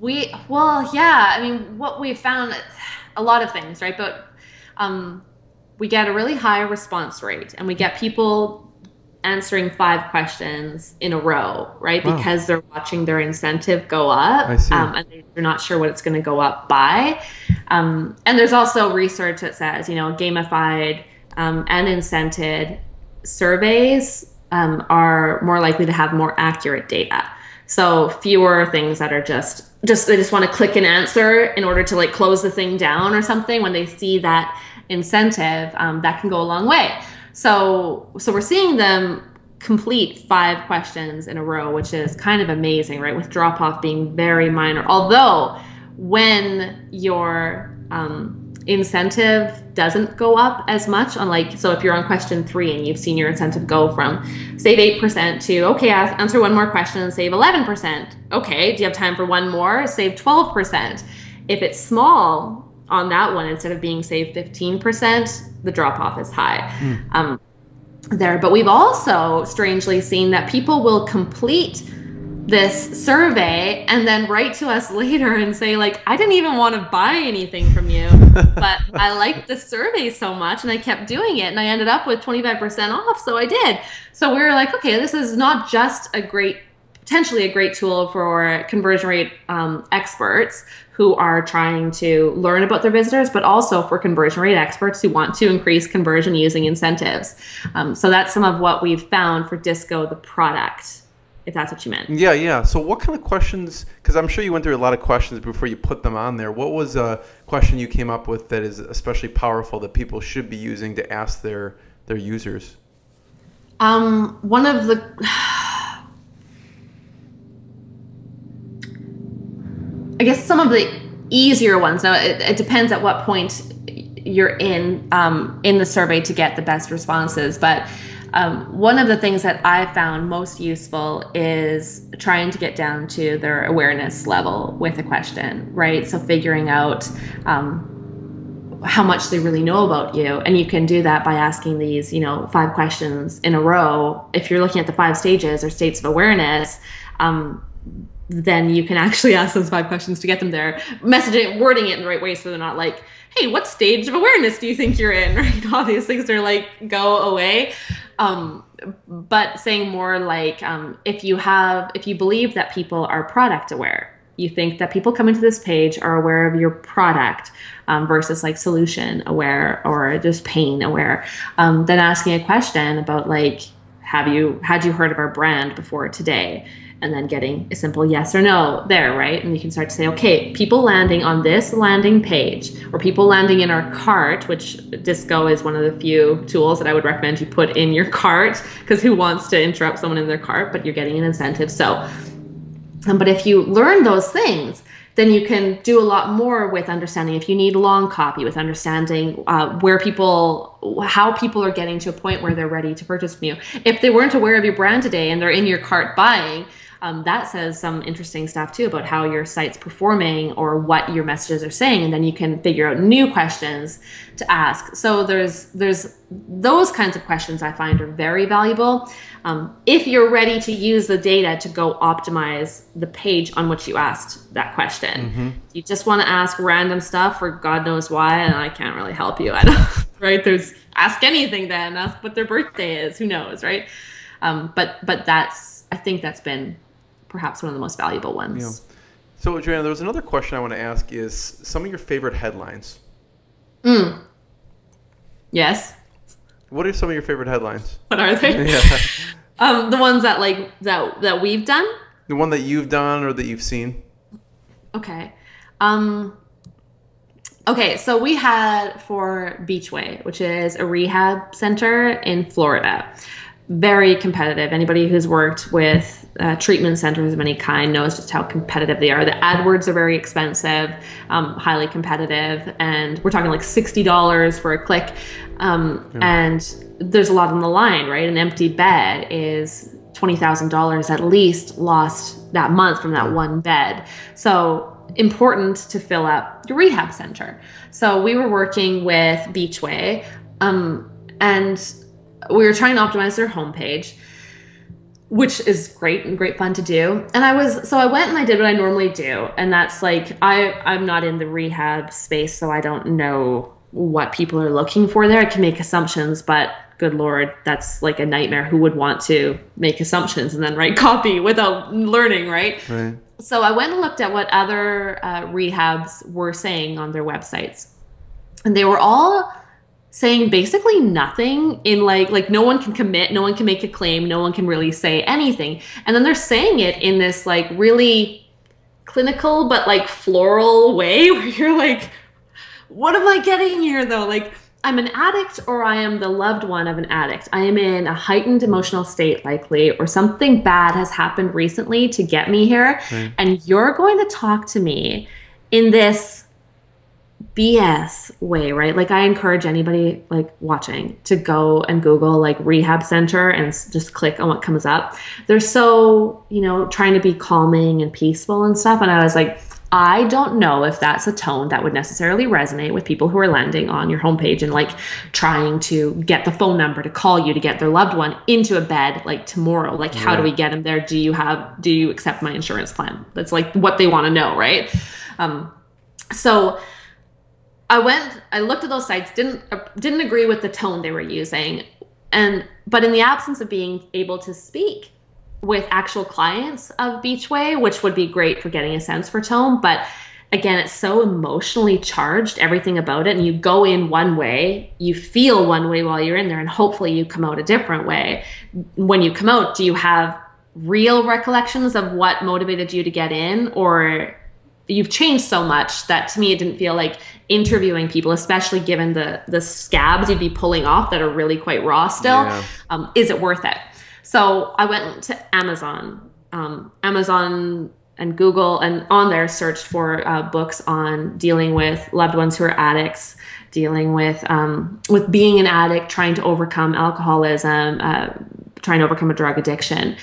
We, well, yeah, I mean, what we found, a lot of things, right? But um, we get a really high response rate and we get people answering five questions in a row, right? Wow. Because they're watching their incentive go up, I see. Um, and they're not sure what it's going to go up by. Um, and there's also research that says, you know, gamified um, and incented surveys um, are more likely to have more accurate data. So fewer things that are just, just they just want to click an answer in order to like close the thing down or something. When they see that incentive, um, that can go a long way. So, so we're seeing them complete five questions in a row, which is kind of amazing, right? With drop-off being very minor. Although when your um, incentive doesn't go up as much on like, so if you're on question three and you've seen your incentive go from save eight percent to, okay, answer one more question and save eleven percent. Okay, do you have time for one more? Save twelve percent. If it's small on that one, instead of being saved fifteen percent, the drop-off is high mm. um, there. But we've also strangely seen that people will complete this survey and then write to us later and say, like, I didn't even want to buy anything from you, but I liked the survey so much and I kept doing it and I ended up with twenty-five percent off, so I did. So we were like, okay, this is not just a great, potentially a great tool for conversion rate um, experts who are trying to learn about their visitors, but also for conversion rate experts who want to increase conversion using incentives. Um, so that's some of what we've found for Disco, the product, if that's what you meant. Yeah, yeah. So what kind of questions, because I'm sure you went through a lot of questions before you put them on there. What was a question you came up with that is especially powerful that people should be using to ask their, their users? Um, one of the... I guess some of the easier ones. Now, it, it depends at what point you're in um, in the survey to get the best responses. But um, one of the things that I found most useful is trying to get down to their awareness level with a question, right? So figuring out um, how much they really know about you. And you can do that by asking these, you know, five questions in a row. If you're looking at the five stages or states of awareness, um, then you can actually ask those five questions to get them there, messaging, wording it in the right way so they're not like, hey, what stage of awareness do you think you're in, right? All these things are like, go away. Um, but saying more like, um, if you have, if you believe that people are product aware, you think that people coming to this page are aware of your product um, versus like solution aware or just pain aware, um, then asking a question about like, have you, had you heard of our brand before today? And then getting a simple yes or no there, right? And you can start to say, okay, people landing on this landing page or people landing in our cart, which Disco is one of the few tools that I would recommend you put in your cart, because who wants to interrupt someone in their cart, but you're getting an incentive. So, um, but if you learn those things, then you can do a lot more with understanding if you need long copy, with understanding uh, where people, how people are getting to a point where they're ready to purchase from you. If they weren't aware of your brand today and they're in your cart buying, Um, that says some interesting stuff too about how your site's performing or what your messages are saying, and then you can figure out new questions to ask. So there's there's those kinds of questions I find are very valuable um, if you're ready to use the data to go optimize the page on which you asked that question. Mm-hmm. You just want to ask random stuff for God knows why, and I can't really help you. I don't, right? There's ask anything then. Ask what their birthday is. Who knows, right? Um, but but that's I think that's been perhaps one of the most valuable ones. Yeah. So, Joanna, there was another question I want to ask is some of your favorite headlines. Mm. Yes. What are some of your favorite headlines? What are they? Yeah. um, the ones that like that that we've done. The one that you've done or that you've seen. Okay. Um, okay. So we had for Beachway, which is a rehab center in Florida. Very competitive. Anybody who's worked with uh, treatment centers of any kind knows just how competitive they are. The AdWords are very expensive, um, highly competitive, and we're talking like sixty dollars for a click. Um, yeah. And there's a lot on the line, right? An empty bed is twenty thousand dollars at least lost that month from that one bed. So important to fill up your rehab center. So we were working with Beachway, um, and we were trying to optimize their homepage, which is great and great fun to do. And I was, so I went and I did what I normally do. And that's like, I, I'm not in the rehab space, so I don't know what people are looking for there. I can make assumptions, but good Lord, that's like a nightmare. Who would want to make assumptions and then write copy without learning, right? Right. So I went and looked at what other uh, rehabs were saying on their websites. And they were all saying basically nothing, in like, like no one can commit, no one can make a claim, no one can really say anything. And then they're saying it in this like really clinical but like floral way where you're like, what am I getting here though? Like, I'm an addict, or I am the loved one of an addict. I am in a heightened emotional state likely, or something bad has happened recently to get me here. Right. And you're going to talk to me in this B S way, right? Like, I encourage anybody like watching to go and Google like rehab center and just click on what comes up. They're so, you know, trying to be calming and peaceful and stuff. And I was like, I don't know if that's a tone that would necessarily resonate with people who are landing on your homepage and like trying to get the phone number to call you to get their loved one into a bed like tomorrow. Like, how yeah. do we get them there? Do you have, do you accept my insurance plan? That's like what they want to know, right? Um, so I went, I looked at those sites, didn't, uh, didn't agree with the tone they were using. And, but in the absence of being able to speak with actual clients of Beachway, which would be great for getting a sense for tone. But again, it's so emotionally charged, everything about it. And you go in one way, you feel one way while you're in there, and hopefully you come out a different way. When you come out, do you have real recollections of what motivated you to get in, or you've changed so much that to me it didn't feel like interviewing people, especially given the the scabs you'd be pulling off that are really quite raw still. Yeah. Um, is it worth it? So I went to Amazon, um, Amazon and Google, and on there searched for uh, books on dealing with loved ones who are addicts, dealing with um, with being an addict, trying to overcome alcoholism, uh, trying to overcome a drug addiction.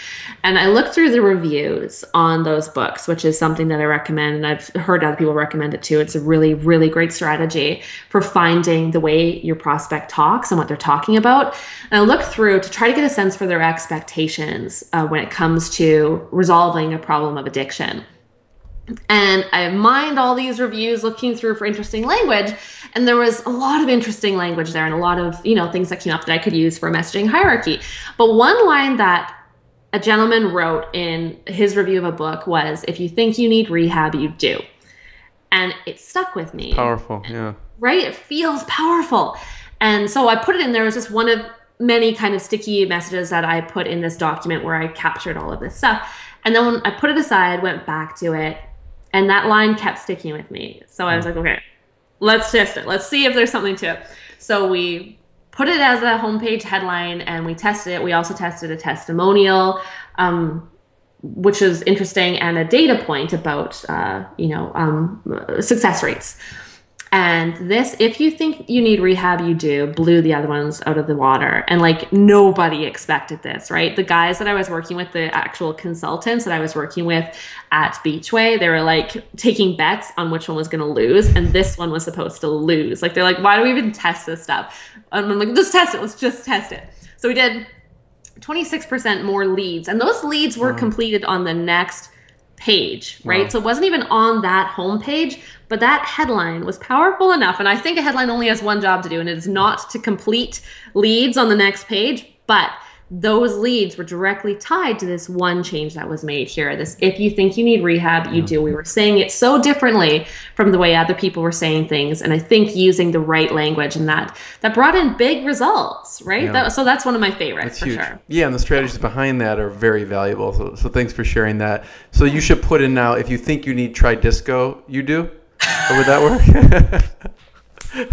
And I looked through the reviews on those books, which is something that I recommend, and I've heard other people recommend it too. It's a really, really great strategy for finding the way your prospect talks and what they're talking about. And I looked through to try to get a sense for their expectations uh, when it comes to resolving a problem of addiction. And I mined all these reviews, looking through for interesting language, and there was a lot of interesting language there, and a lot of, you know, things that came up that I could use for a messaging hierarchy. But one line that a gentleman wrote in his review of a book was, "If you think you need rehab, you do." And it stuck with me. Powerful, yeah. Right? It feels powerful. And so I put it in there as just one of many kind of sticky messages that I put in this document where I captured all of this stuff. And then when I put it aside, went back to it, and that line kept sticking with me. So I was like, okay, let's test it. Let's see if there's something to it. So we put it as a homepage headline, and we tested it. We also tested a testimonial, um, which is interesting, and a data point about, uh, you know, um, success rates. And this, "If you think you need rehab, you do," blew the other ones out of the water. And like, nobody expected this, right? The guys that I was working with, the actual consultants that I was working with at Beachway, they were like taking bets on which one was going to lose. And this one was supposed to lose. Like, they're like, why do we even test this stuff? And I'm like, just test it. Let's just test it. So we did twenty-six percent more leads. And those leads were wow. completed on the next page, right? Wow. So it wasn't even on that homepage, but that headline was powerful enough. And I think a headline only has one job to do, and it is not to complete leads on the next page. But those leads were directly tied to this one change that was made here. This, "If you think you need rehab, you yeah. do." We were saying it so differently from the way other people were saying things. And I think using the right language, and that, that brought in big results, right? Yeah. That, so that's one of my favorites, that's for huge. Sure. Yeah, and the strategies yeah. behind that are very valuable. So, so thanks for sharing that. So you should put in now, "If you think you need TriDisco, you do." Or would that work?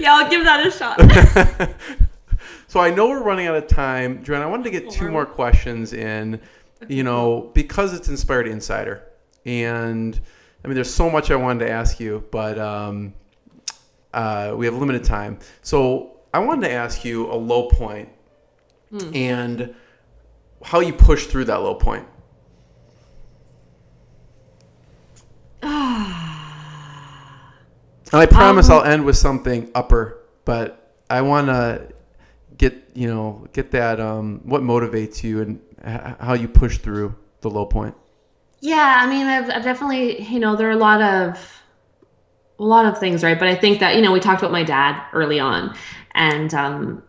Yeah, I'll give that a shot. So I know we're running out of time. Joanna, I wanted to get two more questions in, you know, because it's Inspired Insider. And I mean, there's so much I wanted to ask you, but um, uh, we have limited time. So I wanted to ask you a low point mm. and how you push through that low point. And I promise um, I'll end with something upper, but I want to get, you know, get that, um, what motivates you and how you push through the low point. Yeah. I mean, I've, I've definitely, you know, there are a lot of, a lot of things, right? But I think that, you know, we talked about my dad early on, and, um,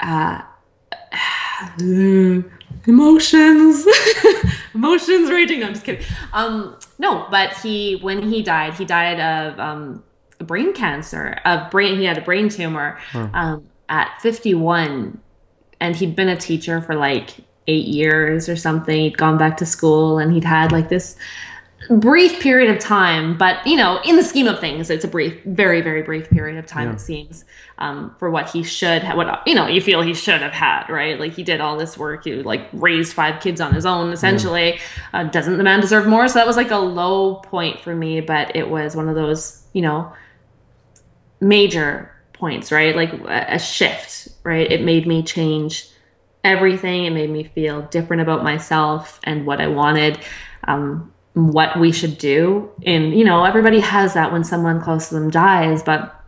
uh, emotions, emotions raging. No, I'm just kidding. Um, no, but he, when he died, he died of um, brain cancer, of brain, he had a brain tumor hmm. um, at fifty-one, and he'd been a teacher for like eight years or something. He'd gone back to school, and he'd had like this brief period of time, but you know, in the scheme of things, it's a brief, very, very brief period of time, yeah. it seems, um, for what he should have, what, you know, you feel he should have had, right? Like, he did all this work, he like raised five kids on his own, essentially. Yeah. Uh, doesn't the man deserve more? So that was like a low point for me, but it was one of those, you know, major points, right? Like a shift, right? It made me change everything. It made me feel different about myself and what I wanted. Um, what we should do. And, you know, everybody has that when someone close to them dies, but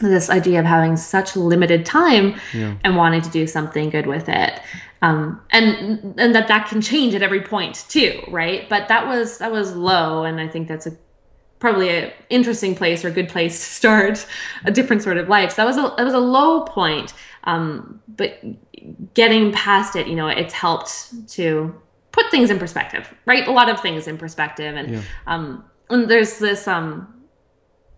this idea of having such limited time yeah. and wanting to do something good with it. Um, and, and that that can change at every point too. Right. But that was, that was low. And I think that's a, probably a interesting place or a good place to start a different sort of life. So that was a, that was a low point. Um, but getting past it, you know, it's helped to put things in perspective, right? A lot of things in perspective. And, yeah. um, and there's this, um,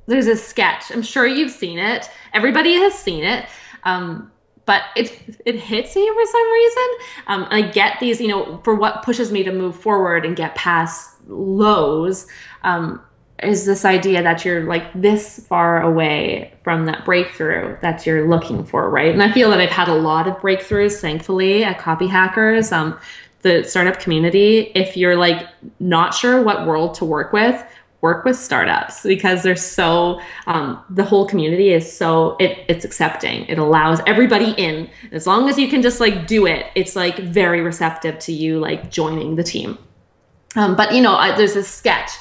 there's this sketch. I'm sure you've seen it. Everybody has seen it. Um, but it, it hits me for some reason. Um, I get these, you know, for what pushes me to move forward and get past lows, um, is this idea that you're like this far away from that breakthrough that you're looking for, right? And I feel that I've had a lot of breakthroughs, thankfully, at Copy Hackers. Um, the startup community, if you're like not sure what world to work with, work with startups, because they're so, um, the whole community is so, it, it's accepting. It allows everybody in. As long as you can just like do it, it's like very receptive to you, like joining the team. Um, but you know, I, there's this sketch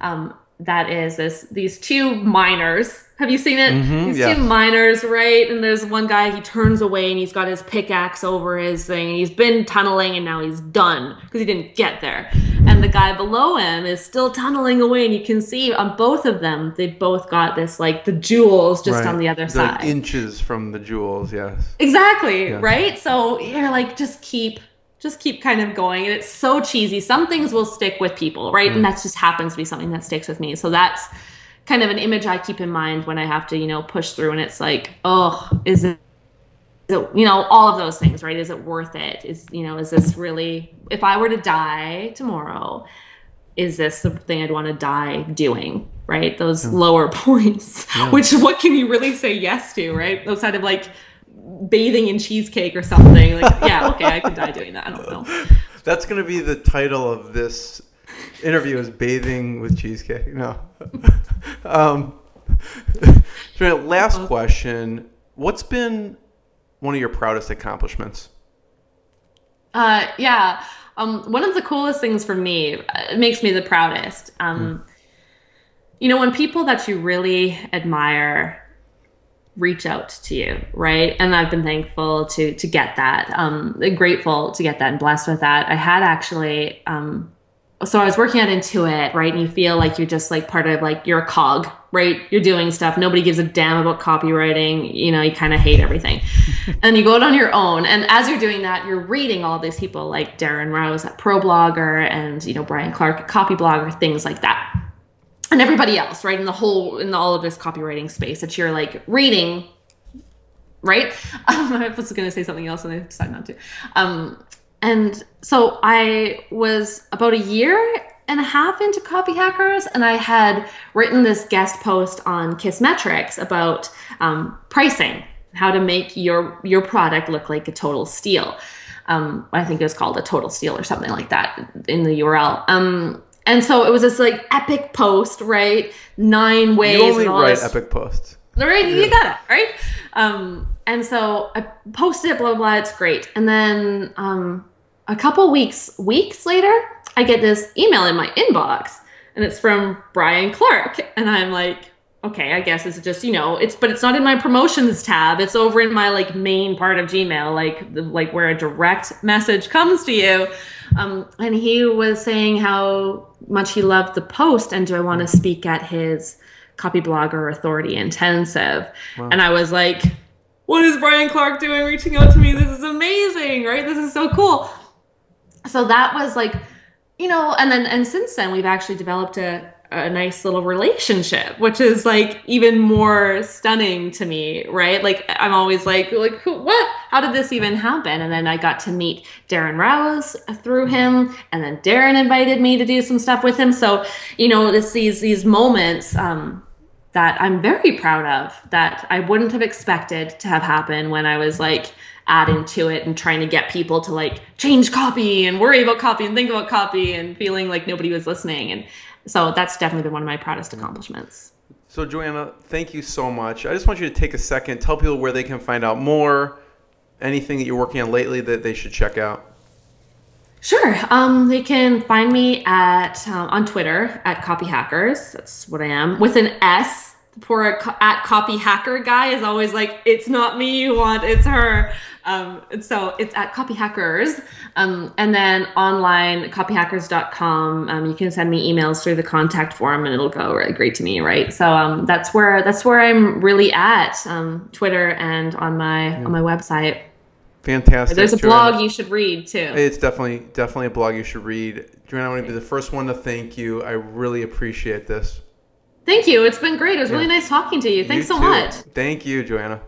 um, that is this, these two miners. Have you seen it? Mm-hmm, these yeah. two miners, right? And there's one guy, he turns away and he's got his pickaxe over his thing. And he's been tunneling and now he's done because he didn't get there. And the guy below him is still tunneling away. And you can see on both of them, they've both got this, like the jewels just right. on the other They're side. Like inches from the jewels, yes. Exactly, yeah. right? So you're like, just keep... just keep kind of going. And it's so cheesy. Some things will stick with people, right? Mm. And that just happens to be something that sticks with me. So that's kind of an image I keep in mind when I have to, you know, push through. And it's like, oh, is it, is it, you know, all of those things, right? Is it worth it? Is, you know, is this really, if I were to die tomorrow, is this the thing I'd want to die doing, right? Those mm. lower points, yeah. which what can you really say yes to, right? Outside of like, bathing in cheesecake or something, like yeah, okay, I could die doing that. I don't know. That's gonna be the title of this interview: is bathing with cheesecake. No. um, last awesome. question: what's been one of your proudest accomplishments? Uh, yeah, um, one of the coolest things for me, it makes me the proudest. Um, mm. You know, when people that you really admire reach out to you, right? And I've been thankful to to get that, um, grateful to get that and blessed with that. I had actually, um, so I was working at Intuit, right? And you feel like you're just like part of like, you're a cog, right? You're doing stuff. Nobody gives a damn about copywriting. You know, you kind of hate everything. And you go out on your own. And as you're doing that, you're reading all these people like Darren Rowse at Pro Blogger and, you know, Brian Clark at Copy Blogger, things like that. And everybody else, right, in the whole, in all of this copywriting space that you're like reading, right? Um, I was going to say something else and I decided not to. Um, and so I was about a year and a half into Copy Hackers, and I had written this guest post on Kissmetrics about um, pricing, how to make your your product look like a total steal. Um, I think it was called a total steal or something like that in the U R L. Um, And so it was this like epic post, right? Nine ways. You only and all write this. Epic posts. Right? Yeah. You got it, right? Um, and so I posted it, blah, blah, blah. It's great. And then um, a couple weeks, weeks later, I get this email in my inbox and it's from Brian Clark. And I'm like, okay, I guess it's just, you know, it's, but it's not in my promotions tab. It's over in my like main part of Gmail, like, the, like where a direct message comes to you. Um, and he was saying how much he loved the post and do I want to speak at his Copy Blogger Authority Intensive. Wow. And I was like, what is Brian Clark doing reaching out to me? This is amazing, right? This is so cool. So that was like, you know, and then, and since then we've actually developed a, a nice little relationship, which is like even more stunning to me, right? Like I'm always like, like who, what, how did this even happen? And then I got to meet Darren Rowse through him, and then Darren invited me to do some stuff with him. So, you know, it's these, these moments, um, that I'm very proud of, that I wouldn't have expected to have happen when I was like adding to it and trying to get people to like change copy and worry about copy and think about copy and feeling like nobody was listening. And so that's definitely been one of my proudest accomplishments. So Joanna, thank you so much. I just want you to take a second, tell people where they can find out more, anything that you're working on lately that they should check out. Sure. Um, they can find me at um, on Twitter at Copy Hackers. That's what I am, with an S. The poor at Copy Hacker guy is always like, it's not me you want, it's her. Um, so it's at Copy Hackers. Um, and then online, copy hackers dot com. Um, you can send me emails through the contact form and it'll go really great to me, right? So um, that's where that's where I'm really at, um, Twitter and on my yeah. on my website. Fantastic. There's a Joanna. blog you should read too. It's definitely definitely a blog you should read. Joanna, I want to be the first one to thank you. I really appreciate this. Thank you. It's been great. It was yeah. really nice talking to you. Thanks you so too. much. Thank you, Joanna.